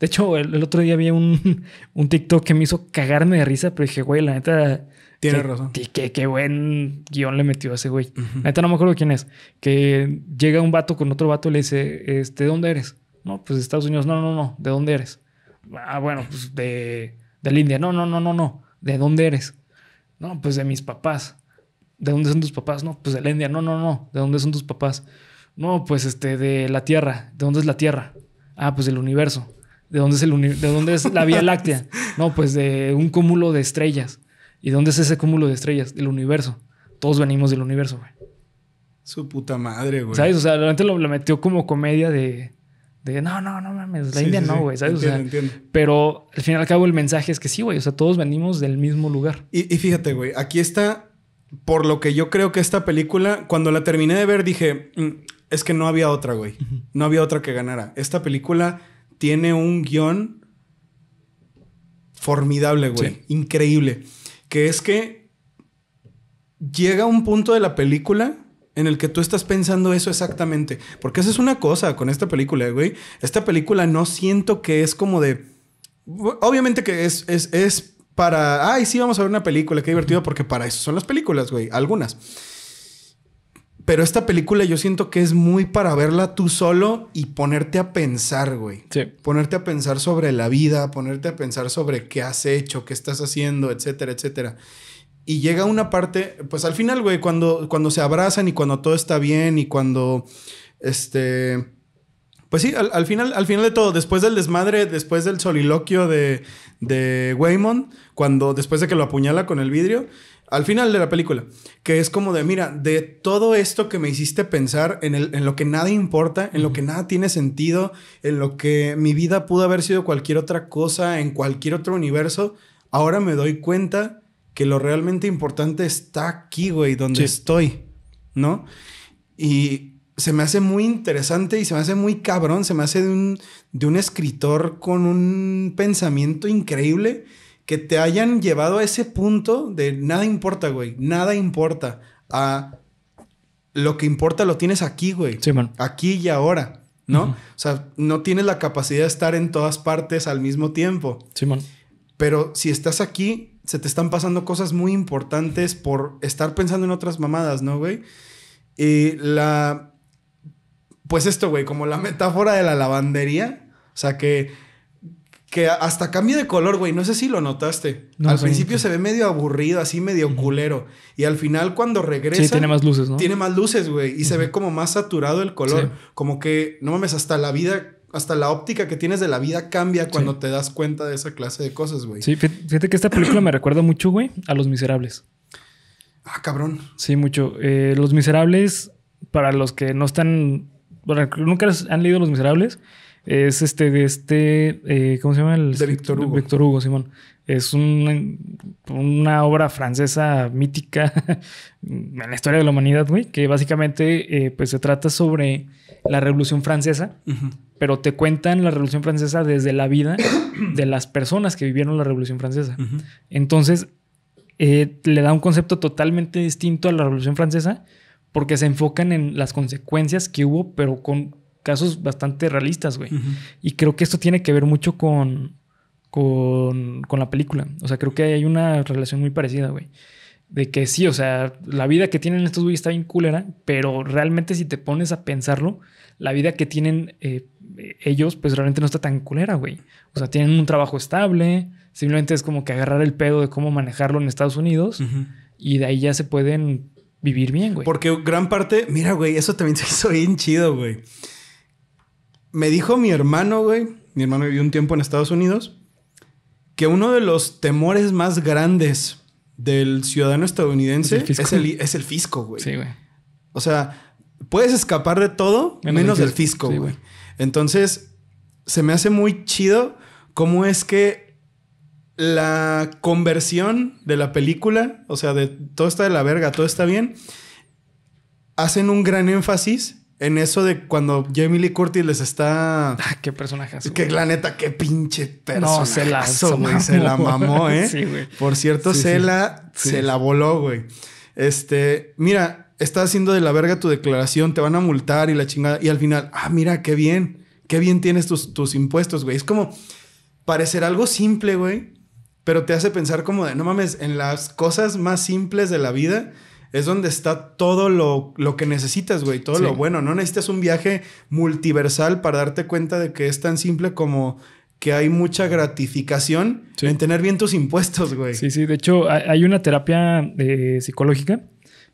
De hecho, el, el otro día vi un, un TikTok que me hizo cagarme de risa, pero dije, güey, la neta... Tienes razón. Qué, qué buen guión le metió a ese güey. Uh-huh. La neta no me acuerdo quién es. Que llega un vato con otro vato y le dice, este, ¿de dónde eres? No, pues de Estados Unidos. No, no, no. ¿De dónde eres? Ah, bueno, pues de, de la India. No, no, no, no, no. ¿De dónde eres? No, pues de mis papás. ¿De dónde son tus papás? No, pues de la India. No, no, no. ¿De dónde son tus papás? No, pues este, de la Tierra. ¿De dónde es la Tierra? Ah, pues del universo. ¿De dónde es, el uni- ¿de dónde es la Vía Láctea? No, pues de un cúmulo de estrellas. ¿Y dónde es ese cúmulo de estrellas? Del universo. Todos venimos del universo, güey. Su puta madre, güey. ¿Sabes? O sea, realmente lo, lo metió como comedia de... de no, no, no mames. La sí, India sí, no, sí. güey. ¿Sabes? Entiendo, o sea, entiendo. Pero al fin y al cabo el mensaje es que sí, güey. O sea, todos venimos del mismo lugar. Y, y fíjate, güey. Aquí está... Por lo que yo creo que esta película... Cuando la terminé de ver dije... Mm, es que no había otra, güey. Uh-huh. No había otra que ganara. Esta película... Tiene un guión formidable, güey. Sí. Increíble. Que es que llega un punto de la película en el que tú estás pensando eso exactamente. Porque esa es una cosa con esta película, güey. Esta película no siento que es como de... Obviamente que es, es, es para... Ay, sí, vamos a ver una película. Qué divertido. Porque para eso son las películas, güey. Algunas. Pero esta película yo siento que es muy para verla tú solo y ponerte a pensar, güey. Sí. Ponerte a pensar sobre la vida, ponerte a pensar sobre qué has hecho, qué estás haciendo, etcétera, etcétera. Y llega una parte... Pues al final, güey, cuando, cuando se abrazan y cuando todo está bien y cuando... Este... Pues sí, al, al final, al final de todo, después del desmadre, después del soliloquio de, de Waymond, cuando después de que lo apuñala con el vidrio, al final de la película, que es como de, mira, de todo esto que me hiciste pensar en, el, en lo que nada importa, en lo que nada tiene sentido, en lo que mi vida pudo haber sido cualquier otra cosa, en cualquier otro universo, ahora me doy cuenta que lo realmente importante está aquí, güey, donde sí. estoy, ¿no? Y... Se me hace muy interesante y se me hace muy cabrón. Se me hace de un, de un escritor con un pensamiento increíble que te hayan llevado a ese punto de nada importa, güey. Nada importa. A lo que importa lo tienes aquí, güey. Sí, man. Aquí y ahora, ¿no? Uh-huh. O sea, no tienes la capacidad de estar en todas partes al mismo tiempo. Sí, man. Pero si estás aquí, se te están pasando cosas muy importantes por estar pensando en otras mamadas, ¿no, güey? Y la... Pues esto, güey, como la metáfora de la lavandería. O sea, que, que hasta cambia de color, güey. No sé si lo notaste. No, al sí, principio sí. se ve medio aburrido, así medio uh-huh. culero. Y al final, cuando regresa... Sí, tiene más luces, ¿no? Tiene más luces, güey. Y uh-huh. se ve como más saturado el color. Sí. Como que, no mames, hasta la vida... Hasta la óptica que tienes de la vida cambia cuando sí. te das cuenta de esa clase de cosas, güey. Sí, fíjate que esta película me recuerda mucho, güey, a Los Miserables. Ah, cabrón. Sí, mucho. Eh, Los Miserables, para los que no están... Bueno, nunca han leído Los Miserables. Es este de este... Eh, ¿Cómo se llama? El, de Víctor Hugo. Víctor Hugo, Simón. Es un, una obra francesa mítica en la historia de la humanidad, güey. Que básicamente eh, pues se trata sobre la Revolución Francesa. Uh-huh. Pero te cuentan la Revolución Francesa desde la vida de las personas que vivieron la Revolución Francesa. Uh-huh. Entonces, eh, le da un concepto totalmente distinto a la Revolución Francesa. Porque se enfocan en las consecuencias que hubo, pero con casos bastante realistas, güey. Uh-huh. Y creo que esto tiene que ver mucho con, con, con la película. O sea, creo que hay una relación muy parecida, güey. De que sí, o sea, la vida que tienen estos güeyes está bien culera, pero realmente si te pones a pensarlo, la vida que tienen eh, ellos, pues realmente no está tan culera, güey. O sea, tienen un trabajo estable, simplemente es como que agarrar el pedo de cómo manejarlo en Estados Unidos uh-huh. y de ahí ya se pueden... Vivir bien, güey. Porque gran parte... Mira, güey, eso también se hizo bien chido, güey. Me dijo mi hermano, güey. Mi hermano vivió un tiempo en Estados Unidos. Que uno de los temores más grandes del ciudadano estadounidense es el fisco, es el, es el fisco güey. Sí, güey. O sea, puedes escapar de todo menos, menos del fisco, sí, güey. Entonces, se me hace muy chido cómo es que... La conversión de la película, o sea, de todo está de la verga, todo está bien, hacen un gran énfasis en eso de cuando Jamie Lee Curtis les está... Ah, qué personajazo. Que güey. La neta, qué pinche personajazo, no, se la hizo, güey. Se la mamó, ¿eh? Sí, güey. Por cierto, sí, se, sí. La, sí. se la voló, güey. Este, mira, estás haciendo de la verga tu declaración, te van a multar y la chingada. Y al final, ah, mira, qué bien. qué bien tienes tus, tus impuestos, güey. Es como parecer algo simple, güey, pero te hace pensar como de, no mames, en las cosas más simples de la vida es donde está todo lo, lo que necesitas, güey. Todo sí. lo bueno. No necesitas un viaje multiversal para darte cuenta de que es tan simple como que hay mucha gratificación sí. en tener bien tus impuestos, güey. Sí, sí. De hecho, hay una terapia eh, psicológica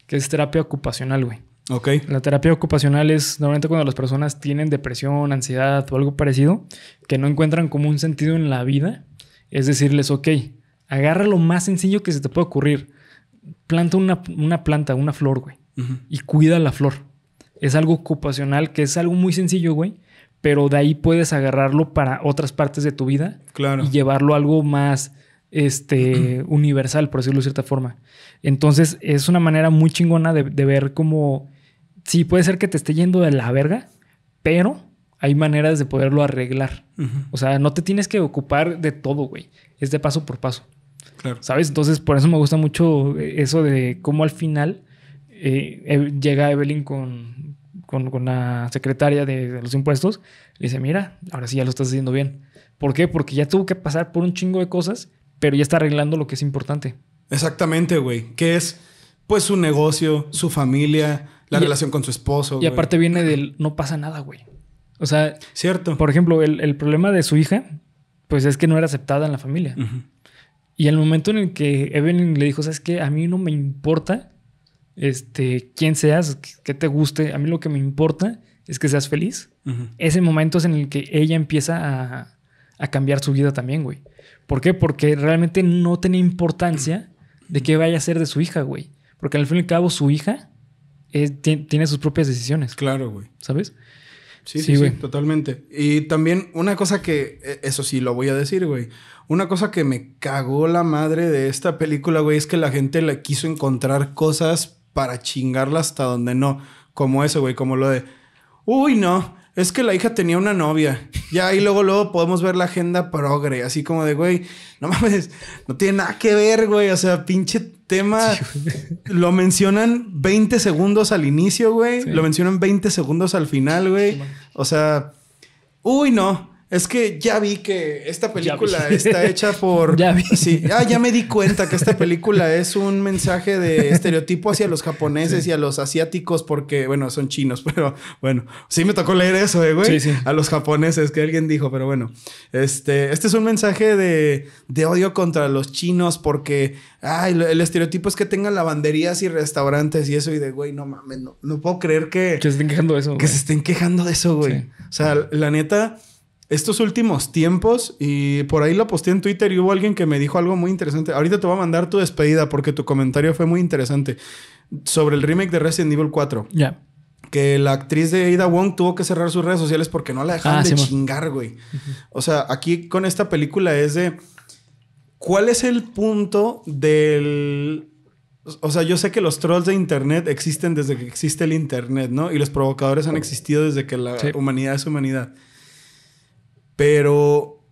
que es terapia ocupacional, güey. Ok. La terapia ocupacional es normalmente cuando las personas tienen depresión, ansiedad o algo parecido, que no encuentran como un sentido en la vida. Es decirles, ok, agarra lo más sencillo que se te puede ocurrir. Planta una, una planta, una flor, güey. Uh-huh. Y cuida la flor. Es algo ocupacional, que es algo muy sencillo, güey. Pero de ahí puedes agarrarlo para otras partes de tu vida. Claro. Y llevarlo a algo más este, uh-huh. universal, por decirlo de cierta forma. Entonces, es una manera muy chingona de, de ver cómo... Sí, puede ser que te esté yendo de la verga, pero hay maneras de poderlo arreglar. Uh-huh. O sea, no te tienes que ocupar de todo, güey. Es de paso por paso. Claro. ¿Sabes? Entonces, por eso me gusta mucho eso de cómo al final eh, llega Evelyn con, con, con la secretaria de, de los impuestos. Le dice, mira, ahora sí ya lo estás haciendo bien. ¿Por qué? Porque ya tuvo que pasar por un chingo de cosas, pero ya está arreglando lo que es importante. Exactamente, güey. Que es, pues, su negocio, su familia, la y, relación con su esposo. Y güey. Aparte viene del no pasa nada, güey. O sea... Cierto. Por ejemplo, el, el problema de su hija, pues, es que no era aceptada en la familia. Uh-huh. Y el momento en el que Evelyn le dijo, ¿sabes qué? A mí no me importa este, quién seas, qué te guste. A mí lo que me importa es que seas feliz. Uh-huh. Ese momento es en el que ella empieza a, a cambiar su vida también, güey. ¿Por qué? Porque realmente no tenía importancia de qué vaya a ser de su hija, güey. Porque al fin y al cabo su hija es, tiene sus propias decisiones. Claro, güey. ¿Sabes? Sí, sí, sí, güey. Sí, totalmente. Y también una cosa que... Eso sí lo voy a decir, güey. Una cosa que me cagó la madre de esta película, güey, es que la gente le quiso encontrar cosas para chingarla hasta donde no. Como eso, güey. Como lo de... Uy, no. Es que la hija tenía una novia. Ya ahí luego, luego podemos ver la agenda progre. Así como de, güey... No mames. No tiene nada que ver, güey. O sea, pinche... Tema, sí, lo mencionan veinte segundos al inicio, güey. Sí. Lo mencionan veinte segundos al final, güey. O sea, uy, no. Es que ya vi que esta película está hecha por... Ya vi. Sí. Ah, ya me di cuenta que esta película es un mensaje de estereotipo hacia los japoneses sí. y a los asiáticos porque, bueno, son chinos, pero bueno. Sí me tocó leer eso, eh, güey. Sí, sí. A los japoneses, que alguien dijo, pero bueno. Este, este es un mensaje de, de odio contra los chinos porque... Ay, el, el estereotipo es que tengan lavanderías y restaurantes y eso. Y de, güey, no mames, no, no puedo creer que... Que se estén quejando de eso, güey. Que se estén quejando de eso, güey. Sí. O sea, la neta... Estos últimos tiempos, y por ahí lo posté en Twitter y hubo alguien que me dijo algo muy interesante. Ahorita te voy a mandar tu despedida porque tu comentario fue muy interesante. Sobre el remake de Resident Evil cuatro. Ya. Yeah. Que la actriz de Ada Wong tuvo que cerrar sus redes sociales porque no la dejaban ah, de sí, chingar, güey. Uh-huh. O sea, aquí con esta película es de... ¿Cuál es el punto del...? O sea, yo sé que los trolls de internet existen desde que existe el internet, ¿no? Y los provocadores han existido desde que la sí. humanidad es humanidad. Pero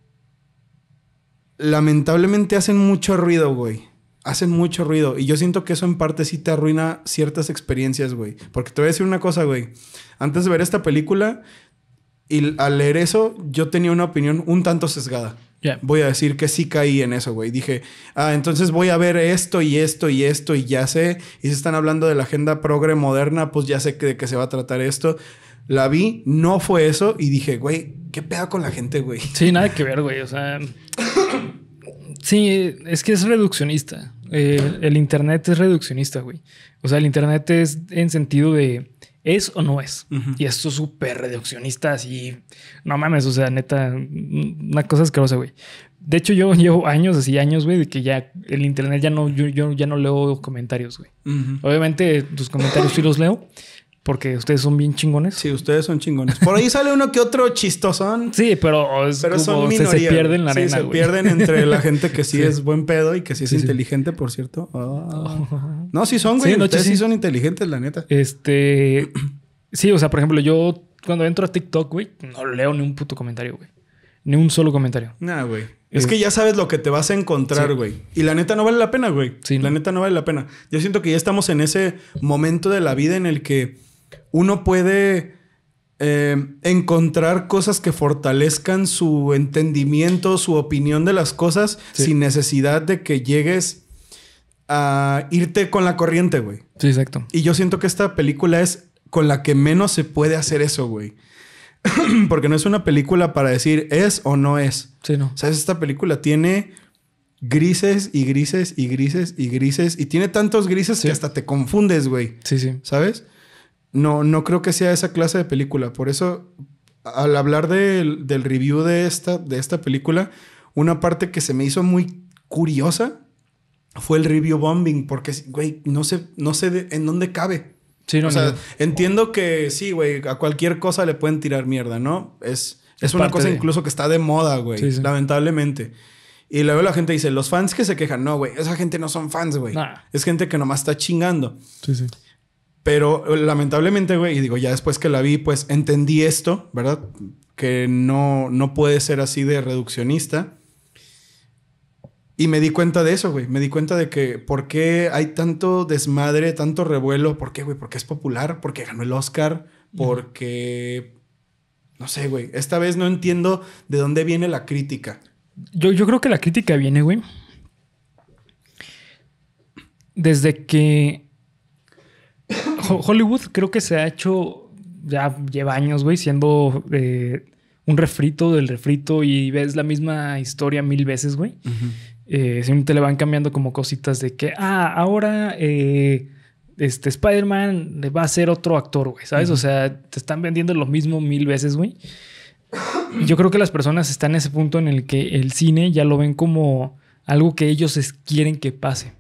lamentablemente hacen mucho ruido, güey. Hacen mucho ruido. Y yo siento que eso en parte sí te arruina ciertas experiencias, güey. Porque te voy a decir una cosa, güey. Antes de ver esta película y al leer eso, yo tenía una opinión un tanto sesgada. Yeah. Voy a decir que sí caí en eso, güey. Dije, ah, entonces voy a ver esto y esto y esto y ya sé. Y si están hablando de la agenda progre moderna, pues ya sé que, de qué se va a tratar esto. La vi, no fue eso y dije, güey, ¿qué pedo con la gente, güey? Sí, nada que ver, güey. O sea... sí, es que es reduccionista. Eh, el internet es reduccionista, güey. O sea, el internet es en sentido de... ¿Es o no es? Uh-huh. Y esto es súper reduccionista, así... No mames, o sea, neta... Una cosa asquerosa, güey. De hecho, yo llevo años, así años, güey, de que ya... El internet ya no... Yo, yo ya no leo comentarios, güey. Uh-huh. Obviamente, tus comentarios sí los leo... Porque ustedes son bien chingones. Sí, ustedes son chingones. Por ahí sale uno que otro chistosón. Sí, pero, es pero como son minoría. Se, se pierden en la arena, sí, se güey. pierden entre la gente que sí, sí es buen pedo y que sí es sí, inteligente, sí. por cierto. Oh. Oh. No, sí son, güey. Sí, ustedes sí. sí son inteligentes, la neta. Este... Sí, o sea, por ejemplo, yo cuando entro a TikTok, güey, no leo ni un puto comentario, güey. Ni un solo comentario. Nah, güey. Es que ya sabes lo que te vas a encontrar, sí. güey. Y la neta no vale la pena, güey. Sí, la no. neta no vale la pena. Yo siento que ya estamos en ese momento de la vida en el que... Uno puede eh, encontrar cosas que fortalezcan su entendimiento, su opinión de las cosas, sí, sin necesidad de que llegues a irte con la corriente, güey. Sí, exacto. Y yo siento que esta película es con la que menos se puede hacer eso, güey. Porque no es una película para decir es o no es. Sí, no. ¿Sabes? Esta película tiene grises y grises y grises y grises. Y tiene tantos grises, sí, que hasta te confundes, güey. Sí, sí. ¿Sabes? No, no creo que sea esa clase de película. Por eso, al hablar de, del review de esta, de esta película, una parte que se me hizo muy curiosa fue el review bombing. Porque, güey, no sé, no sé de, en dónde cabe. Sí, no, o sea, no, entiendo que sí, güey, a cualquier cosa le pueden tirar mierda, ¿no? Es, es, es una cosa de... incluso que está de moda, güey, sí, sí, lamentablemente. Y luego la gente dice, los fans que se quejan, no, güey, esa gente no son fans, güey. Nah. Es gente que nomás está chingando. Sí, sí. Pero lamentablemente, güey, y digo, ya después que la vi, pues entendí esto, ¿verdad? Que no, no puede ser así de reduccionista. Y me di cuenta de eso, güey. Me di cuenta de que... ¿Por qué hay tanto desmadre, tanto revuelo? ¿Por qué, güey? Porque es popular. Porque ganó el Oscar. Porque... No sé, güey. Esta vez no entiendo de dónde viene la crítica. Yo, yo creo que la crítica viene, güey, desde que... Hollywood creo que se ha hecho... Ya lleva años, güey, siendo... Eh, un refrito del refrito. Y ves la misma historia mil veces, güey. Uh-huh. Eh, siempre te le van cambiando como cositas de que, ah, ahora eh, este Spider-Man va a ser otro actor, güey, ¿sabes? Uh-huh. O sea, te están vendiendo lo mismo mil veces, güey. Yo creo que las personas están en ese punto en el que el cine ya lo ven como algo que ellos quieren que pase.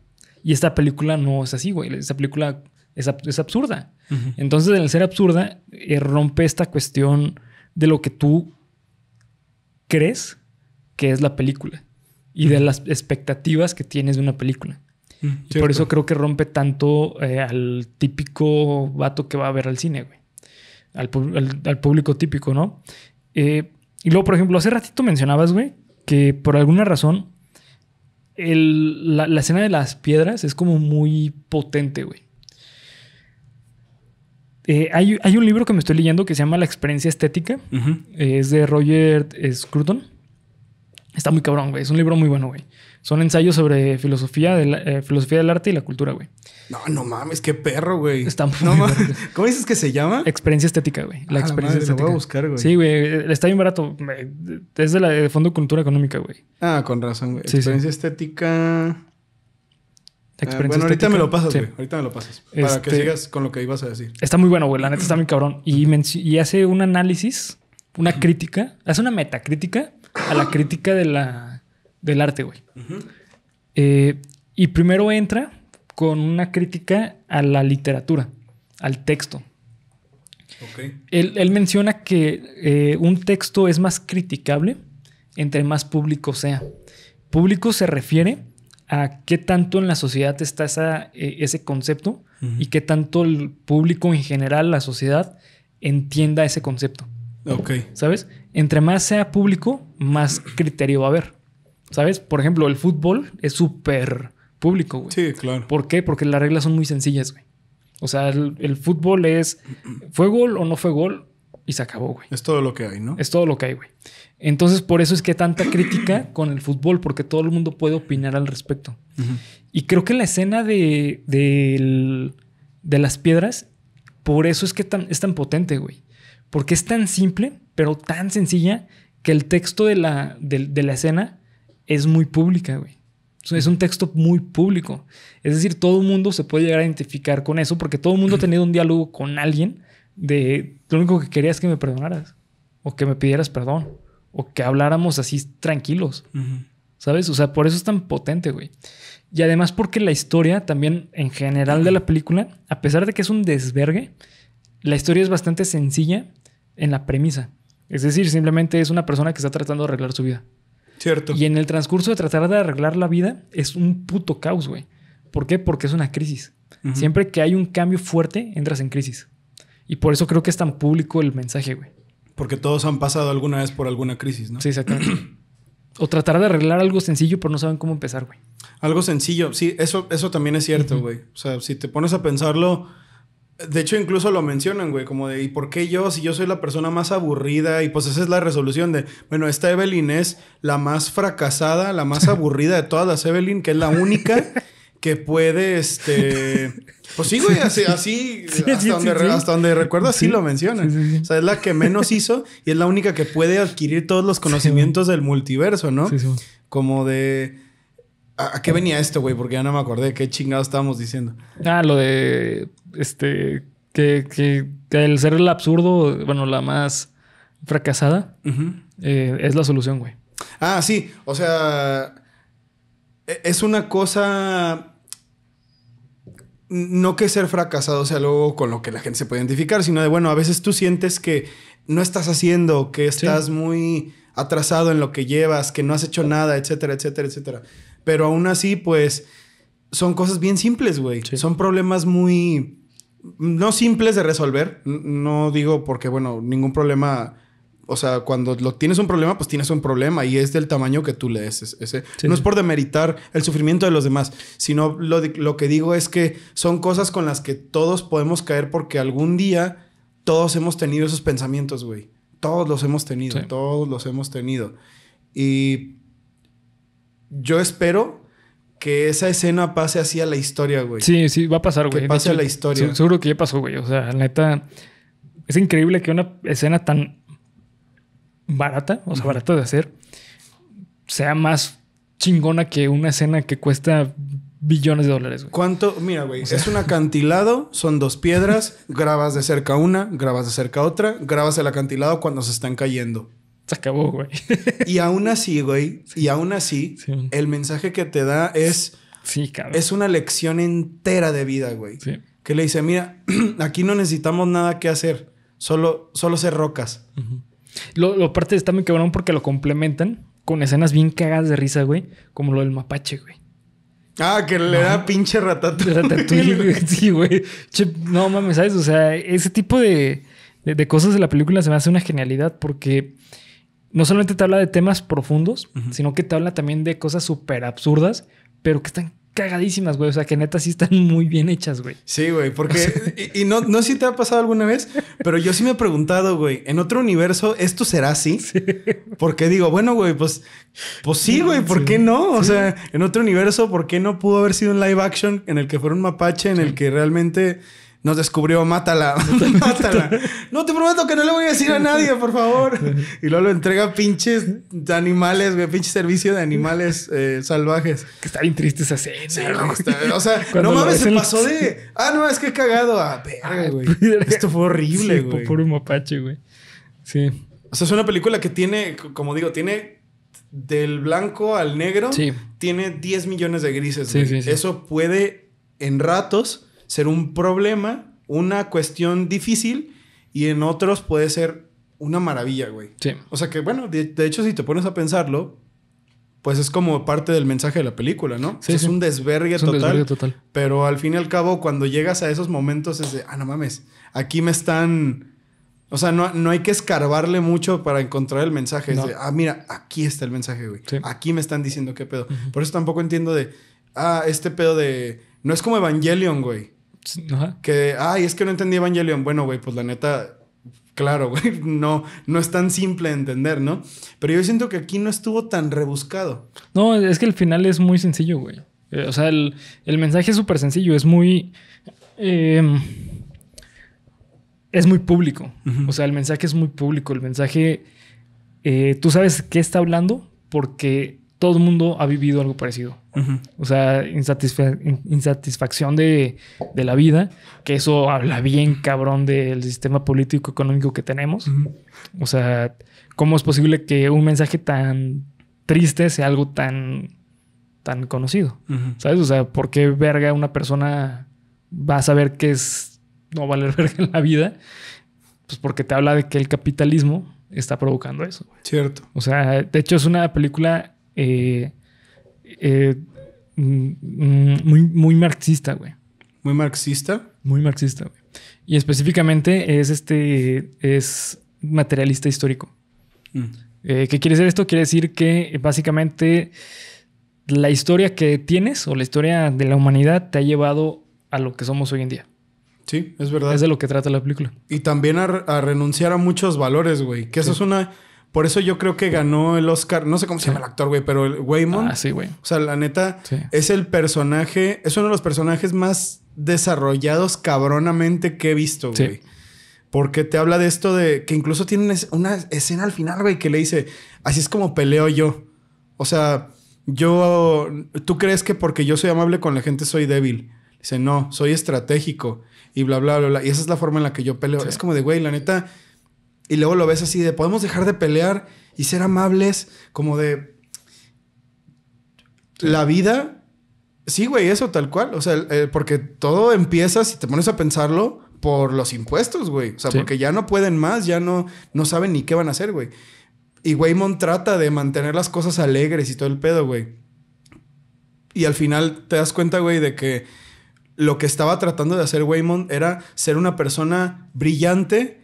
Y esta película no es así, güey. Esta película es, ab- es absurda. Uh-huh. Entonces, al ser absurda, eh, rompe esta cuestión de lo que tú crees que es la película. Y de las expectativas que tienes de una película. Mm, y por eso creo que rompe tanto eh, al típico vato que va a ver al cine, güey. Al, al, al público típico, ¿no? Eh, y luego, por ejemplo, hace ratito mencionabas, güey, que por alguna razón el, la, la escena de las piedras es como muy potente, güey. Eh, hay, hay un libro que me estoy leyendo que se llama La experiencia estética. Uh-huh. Eh, es de Roger Scruton. Está muy cabrón, güey. Es un libro muy bueno, güey. Son ensayos sobre filosofía, de la, eh, filosofía del arte y la cultura, güey. No, no mames, qué perro, güey. Está muy no barato. ¿Cómo dices que se llama? Experiencia estética, güey. La ah, experiencia la madre, estética. Lo voy a buscar, güey. Sí, güey. Está bien barato. Es de la de Fondo de Cultura Económica, güey. Ah, con razón, güey. Sí, experiencia sí. estética. Eh, bueno, estética. ahorita me lo pasas, güey. Sí. Ahorita me lo pasas. Para este... que sigas con lo que ibas a decir. Está muy bueno, güey. La neta está muy cabrón. Y, menc- y hace un análisis, una uh-huh. crítica. Hace una metacrítica a la crítica de la, del arte, güey. Uh-huh. Eh, y primero entra con una crítica a la literatura, al texto. Okay. Él, él menciona que eh, un texto es más criticable entre más público sea. Público se refiere a qué tanto en la sociedad está esa, eh, ese concepto uh-huh. y qué tanto el público en general, la sociedad, entienda ese concepto. Ok. ¿Sabes? Entre más sea público, más criterio va a haber. ¿Sabes? Por ejemplo, el fútbol es súper público, güey. Sí, claro. ¿Por qué? Porque las reglas son muy sencillas, güey. O sea, el, el fútbol es... ¿Fue gol o no fue gol? Y se acabó, güey. Es todo lo que hay, ¿no? Es todo lo que hay, güey. Entonces, por eso es que tanta crítica con el fútbol. Porque todo el mundo puede opinar al respecto. Uh-huh. Y creo que la escena de, de, el, de las piedras... Por eso es que tan, es tan potente, güey. Porque es tan simple, pero tan sencilla, que el texto de la, de, de la escena es muy pública, güey. Es un texto muy público. Es decir, todo el mundo se puede llegar a identificar con eso, porque todo el mundo ha tenido un diálogo con alguien de... Lo único que quería es que me perdonaras, o que me pidieras perdón, o que habláramos así tranquilos, uh-huh. ¿sabes? O sea, por eso es tan potente, güey. Y además porque la historia también, en general de la película, a pesar de que es un desvergue, la historia es bastante sencilla en la premisa. Es decir, simplemente es una persona que está tratando de arreglar su vida. Cierto. Y en el transcurso de tratar de arreglar la vida es un puto caos, güey. ¿Por qué? Porque es una crisis. Uh-huh. Siempre que hay un cambio fuerte, entras en crisis. Y por eso creo que es tan público el mensaje, güey. Porque todos han pasado alguna vez por alguna crisis, ¿no? Sí, exactamente. O tratar de arreglar algo sencillo, pero no saben cómo empezar, güey. Algo sencillo. Sí, eso, eso también es cierto, uh-huh. güey. O sea, si te pones a pensarlo... De hecho, incluso lo mencionan, güey, como de, ¿y por qué yo? Si yo soy la persona más aburrida, y pues esa es la resolución de, bueno, esta Evelyn es la más fracasada, la más aburrida de todas las Evelyn, que es la única que puede, este... Pues sí, güey, así, así sí, hasta, sí, donde, sí, hasta sí. donde recuerdo así sí, lo mencionan. Sí, sí, sí. O sea, es la que menos hizo y es la única que puede adquirir todos los conocimientos sí, del multiverso, ¿no? Sí, sí. Como de... ¿A qué venía esto, güey? Porque ya no me acordé qué chingados estábamos diciendo. Ah, lo de... Este... Que, que, que el ser el absurdo, bueno, la más fracasada, uh-huh. eh, es la solución, güey. Ah, sí. O sea... Es una cosa... No que ser fracasado, o sea, algo con lo que la gente se puede identificar, sino de, bueno, a veces tú sientes que no estás haciendo, que estás sí. muy atrasado en lo que llevas, que no has hecho nada, etcétera, etcétera, etcétera. Pero aún así, pues, son cosas bien simples, güey. Sí. Son problemas muy... No simples de resolver. No digo porque, bueno, ningún problema... O sea, cuando lo tienes un problema, pues tienes un problema. Y es del tamaño que tú le des. Ese. Sí. No es por demeritar el sufrimiento de los demás. Sino lo, de, lo que digo es que son cosas con las que todos podemos caer. Porque algún día todos hemos tenido esos pensamientos, güey. Todos los hemos tenido. Sí. Todos los hemos tenido. Y... Yo espero que esa escena pase así a la historia, güey. Sí, sí, va a pasar, güey. Que pase hecho, a la historia. Seguro que ya pasó, güey. O sea, neta... Es increíble que una escena tan barata, o sea, barata de hacer, sea más chingona que una escena que cuesta billones de dólares, güey. ¿Cuánto? Mira, güey. O sea, es un acantilado, son dos piedras, grabas de cerca una, grabas de cerca otra, grabas el acantilado cuando se están cayendo. Se acabó, güey. Y aún así, güey. Sí. Y aún así, sí. el mensaje que te da es... Sí, cabrón. Es una lección entera de vida, güey. Sí. Que le dice, mira, aquí no necesitamos nada que hacer. Solo, solo ser rocas. Uh-huh. Lo, lo parte está muy cabrón porque lo complementan con escenas bien cagadas de risa, güey. Como lo del mapache, güey. Ah, que le no. da pinche ratatouille. Ratatouille, güey. Sí, güey. Che, no mames, ¿sabes? O sea, ese tipo de, de, de cosas de la película se me hace una genialidad porque... No solamente te habla de temas profundos, uh-huh. sino que te habla también de cosas súper absurdas, pero que están cagadísimas, güey. O sea, que neta sí están muy bien hechas, güey. Sí, güey. Porque... y, y no, no sé si te ha pasado alguna vez, pero yo sí me he preguntado, güey, ¿en otro universo esto será así? Sí. Porque digo, bueno, güey, pues... Pues sí, güey. ¿Por sí. qué no? O sí. sea, en otro universo, ¿por qué no pudo haber sido un live action en el que fuera un mapache, en sí. el que realmente... Nos descubrió, mátala, mátala. No, te prometo que no le voy a decir a nadie, por favor. Y luego lo entrega pinches animales, güey. Pinche servicio de animales eh, salvajes. Que está bien triste esa escena. Sí, está, o sea, cuando no mames, se pasó los... de... Ah, no, es que he cagado. Ah, verga, güey. Esto fue horrible, güey. Sí, por un mapache, güey. Sí. O sea, es una película que tiene, como digo, tiene... Del blanco al negro. Sí. Tiene diez millones de grises, güey. Sí, sí, sí. Eso puede, en ratos... ser un problema, una cuestión difícil y en otros puede ser una maravilla, güey. Sí. O sea que, bueno, de, de hecho, si te pones a pensarlo, pues es como parte del mensaje de la película, ¿no? Sí, o sea, sí. Es un desvergue, es un total, desvergue total. Pero al fin y al cabo, cuando llegas a esos momentos es de, ah, no mames, aquí me están... O sea, no, no hay que escarbarle mucho para encontrar el mensaje. No. Es de, ah, mira, aquí está el mensaje, güey. Sí. Aquí me están diciendo qué pedo. Uh-huh. Por eso tampoco entiendo de, ah, este pedo de... No es como Evangelion, güey. Ajá. Que, ay, es que no entendí Evangelion. Bueno, güey, pues la neta, claro, güey, no, no es tan simple de entender, ¿no? Pero yo siento que aquí no estuvo tan rebuscado. No, es que el final es muy sencillo, güey. Eh, o sea, el, el mensaje es súper sencillo, es muy... Eh, es muy público. Uh-huh. O sea, el mensaje es muy público. El mensaje... Eh, tú sabes qué está hablando porque todo el mundo ha vivido algo parecido. Uh-huh. O sea, insatisfa- insatisfacción de, de la vida. Que eso habla bien cabrón del sistema político económico que tenemos. Uh-huh. O sea, ¿cómo es posible que un mensaje tan triste sea algo tan, tan conocido? Uh-huh. ¿Sabes? O sea, ¿por qué verga una persona va a saber que es no valer verga en la vida? Pues porque te habla de que el capitalismo está provocando eso. Cierto. O sea, de hecho es una película... Eh, Eh, muy, muy marxista, güey. ¿Muy marxista? Muy marxista, güey. Y específicamente es este... Es materialista histórico. Mm. Eh, ¿Qué quiere decir esto? Quiere decir que básicamente la historia que tienes o la historia de la humanidad te ha llevado a lo que somos hoy en día. Sí, es verdad. Es de lo que trata la película. Y también a, a renunciar a muchos valores, güey. Que sí. Eso es una... Por eso yo creo que ganó el Oscar. No sé cómo se sí. llama el actor, güey, pero el Waymond. Ah, sí, güey. O sea, la neta, sí. es el personaje... Es uno de los personajes más desarrollados cabronamente que he visto, güey. Sí. Porque te habla de esto de... Que incluso tienen una escena al final, güey, que le dice... Así es como peleo yo. O sea, yo... ¿Tú crees que porque yo soy amable con la gente soy débil? Dice, no, soy estratégico. Y bla, bla, bla, bla. Y esa es la forma en la que yo peleo. Sí. Es como de, güey, la neta... Y luego lo ves así de... Podemos dejar de pelear y ser amables. Como de... Sí. La vida... Sí, güey, eso tal cual. O sea, eh, porque todo empieza, si te pones a pensarlo... Por los impuestos, güey. O sea, sí. porque ya no pueden más. Ya no, no saben ni qué van a hacer, güey. Y Waymond trata de mantener las cosas alegres y todo el pedo, güey. Y al final te das cuenta, güey, de que... Lo que estaba tratando de hacer Waymond era ser una persona brillante...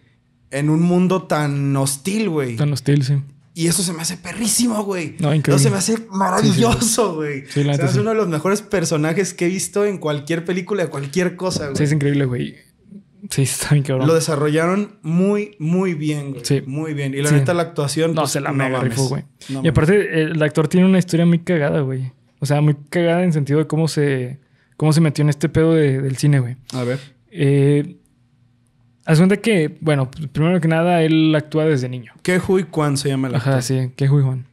En un mundo tan hostil, güey. Tan hostil, sí. Y eso se me hace perrísimo, güey. No, increíble. No, se me hace maravilloso, güey. Sí, sí. sí, o sea, es sí. uno de los mejores personajes que he visto en cualquier película, cualquier cosa, güey. Sí, es increíble, güey. Sí, está bien cabrón. Lo desarrollaron muy, muy bien, güey. Sí. Muy bien. Y la sí. neta, la actuación... No, pues, se la mega rifó, güey. No, y aparte, el actor tiene una historia muy cagada, güey. O sea, muy cagada en sentido de cómo se... Cómo se metió en este pedo de, del cine, güey. A ver. Eh... Haz cuenta que... Bueno, primero que nada, él actúa desde niño. Kehui Kwan se llama el actor. Ajá, sí. Kehui Kwan.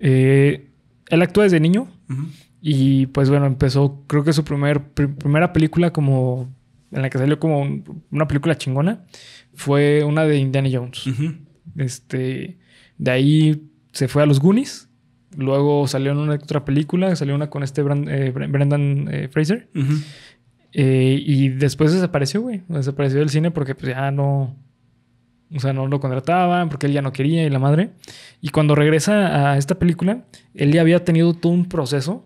Eh, él actúa desde niño. Uh-huh. Y, pues, bueno, empezó... Creo que su primer, pr- primera película como... En la que salió como un, una película chingona. Fue una de Indiana Jones. Uh-huh. Este... De ahí se fue a los Goonies. Luego salió en una otra película. Salió una con este Brand, eh, Brendan eh, Fraser. Uh-huh. eh, y después desapareció, güey. Desapareció del cine porque pues ya no... O sea, no lo contrataban porque él ya no quería y la madre. Y cuando regresa a esta película, él ya había tenido todo un proceso...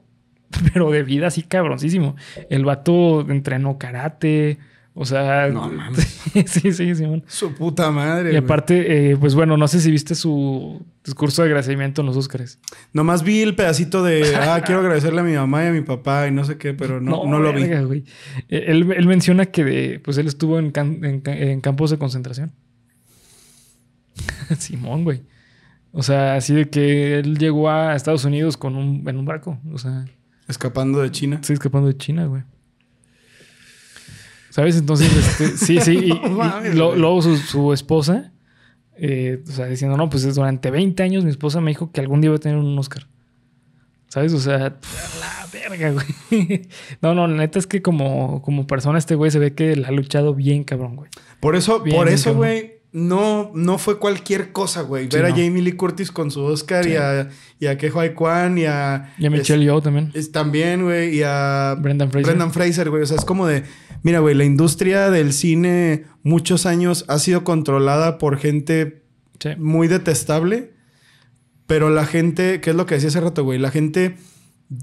Pero de vida así cabroncísimo. El vato entrenó karate. O sea... No, mames. sí, sí, sí. Man. Su puta madre. Y aparte, eh, pues bueno, no sé si viste su discurso de agradecimiento en los Óscares. Nomás vi el pedacito de... ah, quiero agradecerle a mi mamá y a mi papá y no sé qué, pero no, no, no lo verga, vi. Güey. Él, él menciona que de, pues él estuvo en, can, en, en campos de concentración. Simón, güey. O sea, así de que él llegó a Estados Unidos con un, en un barco. O sea... Escapando de China. Sí, escapando de China, güey. ¿Sabes? Entonces, este, sí, sí. Y, no mames, y lo, luego su, su esposa, eh, o sea, diciendo, no, pues durante veinte años mi esposa me dijo que algún día iba a tener un Oscar. ¿Sabes? O sea, pff, la verga, güey. No, no, la neta es que como, como persona este güey se ve que la ha luchado bien cabrón, güey. Por eso, bien, por bien, eso, cabrón. Güey. No, no fue cualquier cosa, güey. Sí, Ver no. a Jamie Lee Curtis con su Oscar sí. y a, y a Kehui Kwan y a... Y a Michelle Yeoh también. Es, también, güey. Y a... Brendan Fraser. Brendan Fraser, güey. O sea, es como de... Mira, güey, la industria del cine muchos años ha sido controlada por gente sí. muy detestable. Pero la gente... ¿Qué es lo que decía hace rato, güey? La gente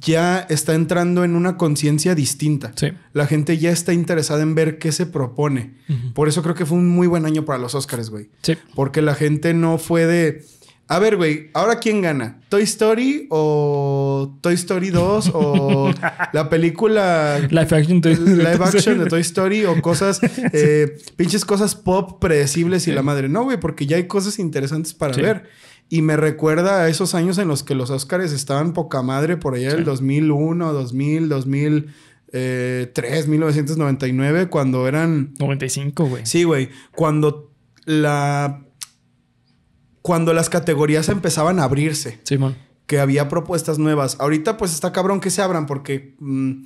ya está entrando en una conciencia distinta. Sí. La gente ya está interesada en ver qué se propone. Uh-huh. Por eso creo que fue un muy buen año para los Oscars, güey. Sí. Porque la gente no fue de... A ver, güey, ¿ahora quién gana? ¿Toy Story o Toy Story dos? ¿O la película... Live action, to... live action de Toy Story? ¿O cosas... Eh, pinches cosas pop predecibles y sí. la madre? No, güey, porque ya hay cosas interesantes para sí. ver. Y me recuerda a esos años en los que los Óscares estaban poca madre por allá del sí. dos mil uno, dos mil, dos mil tres, mil novecientos noventa y nueve, cuando eran... noventa y cinco, güey. Sí, güey. Cuando la... Cuando las categorías empezaban a abrirse. Sí, man. Que había propuestas nuevas. Ahorita, pues, está cabrón que se abran porque... Mmm,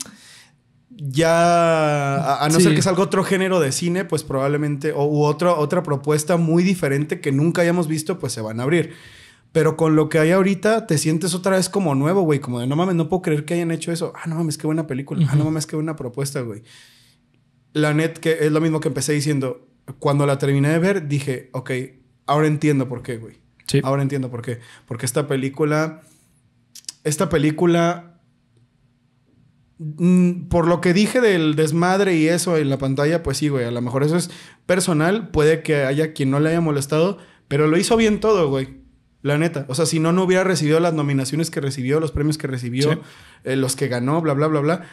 ya... A, a no sí. ser que salga otro género de cine, pues probablemente... O, u otra, otra propuesta muy diferente que nunca hayamos visto, pues se van a abrir. Pero con lo que hay ahorita, te sientes otra vez como nuevo, güey. Como de, no mames, no puedo creer que hayan hecho eso. Ah, no mames, qué buena película. Uh-huh. Ah, no mames, qué buena propuesta, güey. La net, que es lo mismo que empecé diciendo. Cuando la terminé de ver, dije, ok, ahora entiendo por qué, güey. Sí. Ahora entiendo por qué. Porque esta película... Esta película... Por lo que dije del desmadre y eso en la pantalla, pues sí, güey. A lo mejor eso es personal. Puede que haya quien no le haya molestado. Pero lo hizo bien todo, güey. La neta. O sea, si no, no hubiera recibido las nominaciones que recibió, los premios que recibió, sí. eh, los que ganó, bla, bla, bla, bla.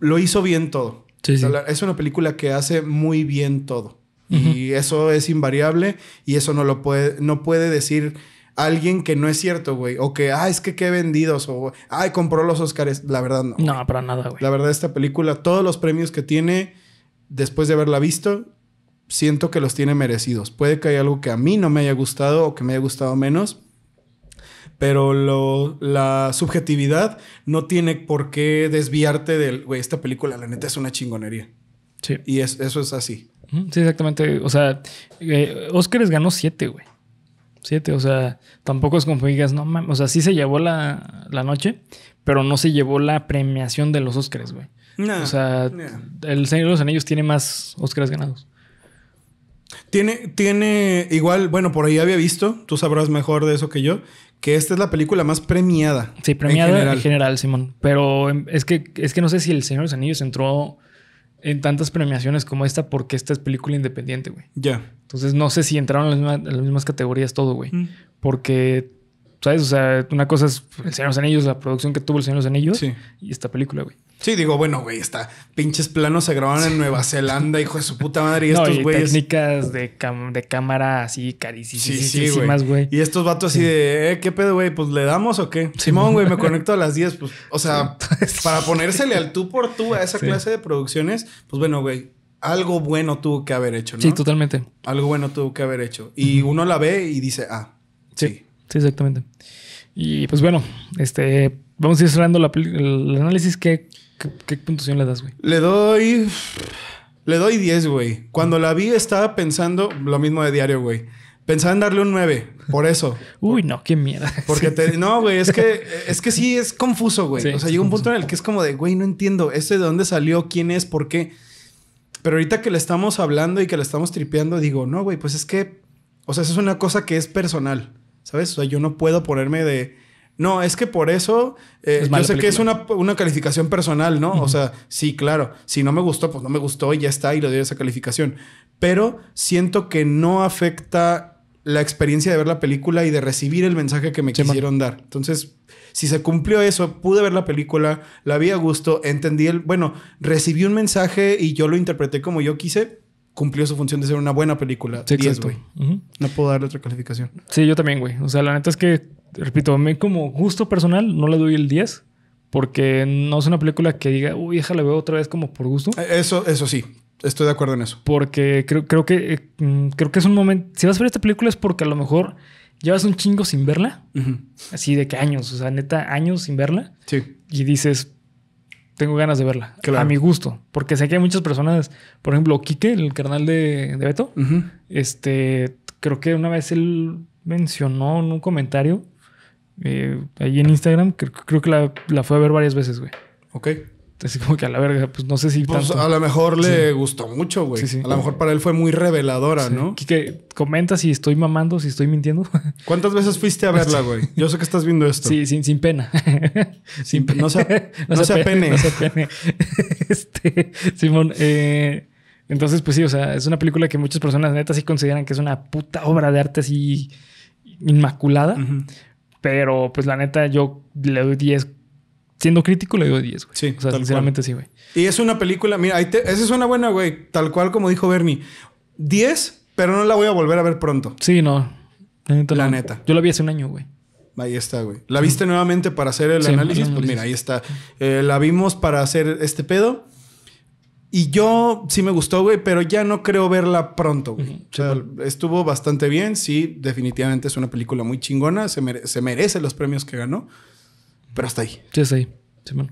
Lo hizo bien todo. Sí, sí. Es una película que hace muy bien todo. Uh-huh. Y eso es invariable. Y eso no lo puede, no puede decir alguien que no es cierto, güey. O que, ah, es que qué vendidos. O, ay, compró los Óscares. La verdad no. No, para nada, güey. La verdad, esta película, todos los premios que tiene, después de haberla visto, siento que los tiene merecidos. Puede que haya algo que a mí no me haya gustado o que me haya gustado menos. Pero lo, la subjetividad no tiene por qué desviarte del... Güey, esta película, la neta, es una chingonería. Sí. Y es, eso es así. Sí, exactamente. O sea, eh, Óscares ganó siete, güey. Siete. O sea, tampoco es como que digas, no mames. O sea, sí se llevó la, la noche, pero no se llevó la premiación de los Óscares, güey. Nah, o sea, nah. El Señor de los Anillos tiene más Óscares ganados. Tiene, tiene igual, bueno, por ahí había visto, tú sabrás mejor de eso que yo, que esta es la película más premiada. Sí, premiada en general, en general Simón. Pero es que, es que no sé si El Señor de los Anillos entró en tantas premiaciones como esta porque esta es película independiente, güey. Ya. Yeah. Entonces no sé si entraron en las mismas, en las mismas categorías todo, güey. Mm. Porque, ¿sabes? O sea, una cosa es El Señor de los Anillos, la producción que tuvo El Señor de los Anillos, sí, y esta película, güey. Sí, digo, bueno, güey, está. Pinches planos se grabaron en Nueva Zelanda, hijo de su puta madre. Y no, estos güeyes. Técnicas de, cam de cámara así carísimas, güey. Sí, sí, y estos vatos sí, así de, eh, ¿qué pedo, güey? Pues le damos o qué. Simón, güey, me conecto a las diez. Pues, o sea, sí, para ponérsele al tú por tú a esa sí, clase de producciones, pues bueno, güey, algo bueno tuvo que haber hecho, ¿no? Sí, totalmente. Algo bueno tuvo que haber hecho. Y uh-huh, uno la ve y dice, ah, sí. Sí, sí, exactamente. Y pues bueno, este, vamos a ir cerrando la el análisis que. ¿Qué, ¿Qué puntuación le das, güey? Le doy... Le doy diez, güey. Cuando la vi estaba pensando... Lo mismo de diario, güey. Pensaba en darle un nueve. Por eso. Uy, no. Qué mierda. Porque te... No, güey. Es que... Es que sí es confuso, güey. Sí, o sea, llega un punto en el que es como de... Güey, no entiendo. ¿Este de dónde salió? ¿Quién es? ¿Por qué? Pero ahorita que le estamos hablando y que le estamos tripeando, digo... No, güey. Pues es que... O sea, eso es una cosa que es personal. ¿Sabes? O sea, yo no puedo ponerme de... No, es que por eso... Eh, es yo sé película. Que es una, una calificación personal, ¿no? Uh-huh. O sea, sí, claro. Si no me gustó, pues no me gustó y ya está. Y le doy esa calificación. Pero siento que no afecta la experiencia de ver la película y de recibir el mensaje que me sí, quisieron man. dar. Entonces, si se cumplió eso, pude ver la película, la vi a gusto, entendí el... Bueno, recibí un mensaje y yo lo interpreté como yo quise... Cumplió su función de ser una buena película. Sí, diez, güey. Uh-huh. No puedo darle otra calificación. Sí, yo también, güey. O sea, la neta es que, repito, a mí como gusto personal no le doy el diez. Porque no es una película que diga, uy, déjala veo otra vez como por gusto. Eso, eso sí. Estoy de acuerdo en eso. Porque creo, creo que eh, creo que es un momento... Si vas a ver esta película es porque a lo mejor llevas un chingo sin verla. Uh-huh. Así de que años. O sea, neta, años sin verla. Sí. Y dices... Tengo ganas de verla. Claro. A mi gusto. Porque sé que hay muchas personas... Por ejemplo, Quique, el carnal de, de Beto. Uh-huh. Este... Creo que una vez él mencionó en un comentario... Eh, ahí en Instagram. Creo, creo que la, la fue a ver varias veces, güey. Ok. Así como que a la verga. Pues no sé si pues tanto... a lo mejor le sí, gustó mucho, güey. Sí, sí. A lo mejor para él fue muy reveladora, sí, ¿no? Quique, comenta si estoy mamando, si estoy mintiendo. ¿Cuántas veces fuiste a verla, güey? Yo sé que estás viendo esto. Sí, sin, sin pena. Sin pena. No se, no no se apene. No se apene. Este, Simón, eh, entonces, pues sí, o sea, es una película que muchas personas neta sí consideran que es una puta obra de arte así inmaculada. Uh-huh. Pero, pues la neta, yo le doy diez. Siendo crítico, le doy diez, güey. Sí, o sea, sinceramente cual. Sí, güey. Y es una película... Mira, ahí te, esa es una buena, güey. Tal cual como dijo Bernie. diez, pero no la voy a volver a ver pronto. Sí, no. La neta. La no. neta. Yo la vi hace un año, güey. Ahí está, güey. ¿La viste mm. nuevamente para hacer el sí, análisis? Pues análisis. Mira, ahí está. Eh, la vimos para hacer este pedo. Y yo sí me gustó, güey, pero ya no creo verla pronto, güey. Uh-huh. O sea, sí, estuvo bastante bien. Sí, definitivamente es una película muy chingona. Se, mere se merece los premios que ganó. Pero hasta ahí. Sí, hasta ahí. Sí, bueno.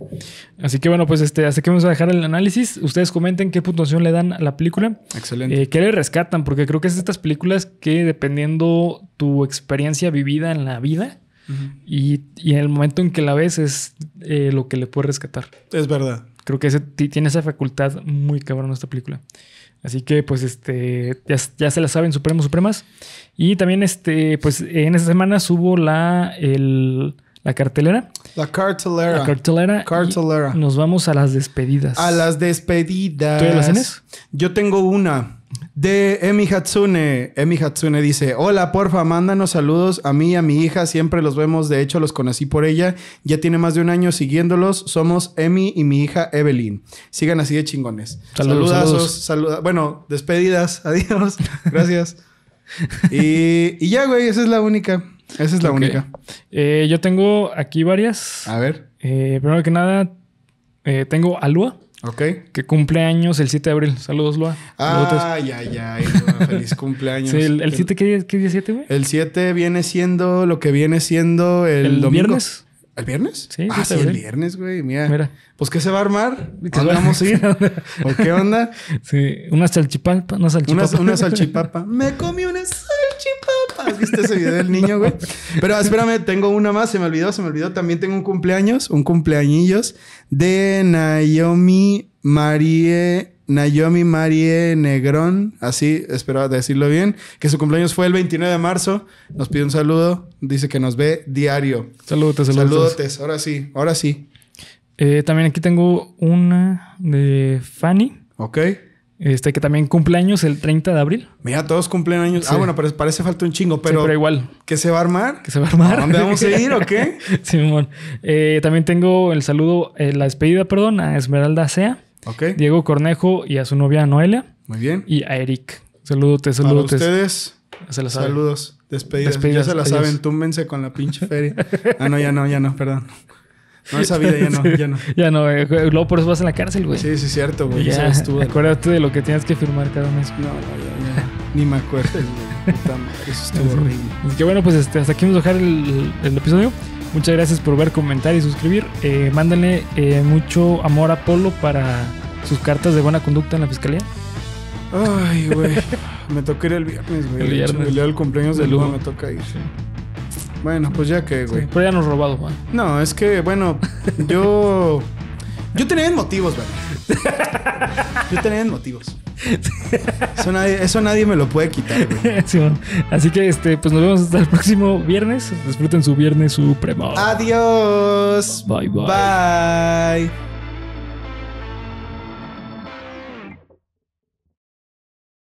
Así que bueno, pues este, hasta aquí vamos a dejar el análisis. Ustedes comenten qué puntuación le dan a la película. Excelente. Eh, ¿Qué le rescatan? Porque creo que es de estas películas que dependiendo tu experiencia vivida en la vida uh-huh. y, y en el momento en que la ves es eh, lo que le puede rescatar. Es verdad. Creo que ese, tiene esa facultad muy cabrón esta película. Así que, pues, este, ya, ya se la saben, Supremos, Supremas. Y también, este, pues, en esta semana subo la... el La cartelera. La cartelera. La cartelera. cartelera. Nos vamos a las despedidas. A las despedidas. ¿Tú ya las tienes? Yo tengo una. De Emi Hatsune. Emi Hatsune dice: hola, porfa, mándanos saludos a mí y a mi hija. Siempre los vemos. De hecho, los conocí por ella. Ya tiene más de un año siguiéndolos. Somos Emi y mi hija Evelyn. Sigan así de chingones. Saludos, Saludazos. Saludos. Saluda- bueno, despedidas. Adiós. Gracias. y, y ya, güey. Esa es la única. Esa es la okay. única. Eh, yo tengo aquí varias. A ver. Eh, primero que nada, eh, tengo a Lua. Okay. Que cumple años el siete de abril. Saludos, Lua. Ah, ya, ya. Feliz cumpleaños. Sí, el, el siete, ¿qué, qué día siete, güey? El siete viene siendo lo que viene siendo el, ¿El domingo. viernes. ¿El viernes? Sí. Ah, sí, el viernes, güey. Mira. Mira. Pues, ¿qué se va a armar? ¿Dónde vamos a ir? ¿O qué onda? Sí. Una salchipapa. Una salchipapa. Una, una salchipapa. Me comí una salchipapa. ¿Has visto ese video del niño, güey? Pero espérame, tengo una más. Se me olvidó, se me olvidó. También tengo un cumpleaños. Un cumpleañillos de Naomi Marie... Naomi Marie Negrón, así, espero decirlo bien, que su cumpleaños fue el veintinueve de marzo. Nos pide un saludo, dice que nos ve diario. Saludos, saludos. Ahora sí, ahora sí. Eh, también aquí tengo una de Fanny. Ok. Este que también cumpleaños el treinta de abril. Mira, todos cumplen años. Sí. Ah, bueno, pero parece falta un chingo, pero... Sí, pero igual. ¿Qué se va a armar? ¿Qué se va a armar? ¿A dónde vamos a ir o qué? Sí, amor. Eh, también tengo el saludo, eh, la despedida, perdón, a Esmeralda Sea. Okay. Diego Cornejo y a su novia Noelia. Muy bien. Y a Eric. Saludote, saludotes. A ustedes. Se las saludos. Despedidas. Despedidas. Ya se las saben. Túmbense con la pinche feria. Ah, no, ya no, ya no, perdón. No, esa vida ya no, sí. ya no. Ya no, eh, luego por eso vas a la cárcel, güey. Sí, sí, cierto, güey. Ya, tú, acuérdate de lo que tienes que firmar cada mes. No, no, ya, ya. Ni me acuerdo, güey. Eso estuvo horrible. Que bueno, pues este, hasta aquí vamos a dejar el, el episodio. Muchas gracias por ver, comentar y suscribir. Eh, mándenle eh, mucho amor a Polo para sus cartas de buena conducta en la fiscalía. Ay, güey. Me toca ir el viernes, güey. El viernes. El día del cumpleaños de Luma me toca ir. Sí. Bueno, pues ya que, güey. Sí, pero ya nos robado, güey. No, es que, bueno, yo... Yo tenía motivos, güey. Yo tenía motivos. Eso nadie, eso nadie me lo puede quitar, güey. Sí, bueno. Así que este, pues nos vemos hasta el próximo viernes. Disfruten su viernes supremo. Adiós. Bye, bye. Bye.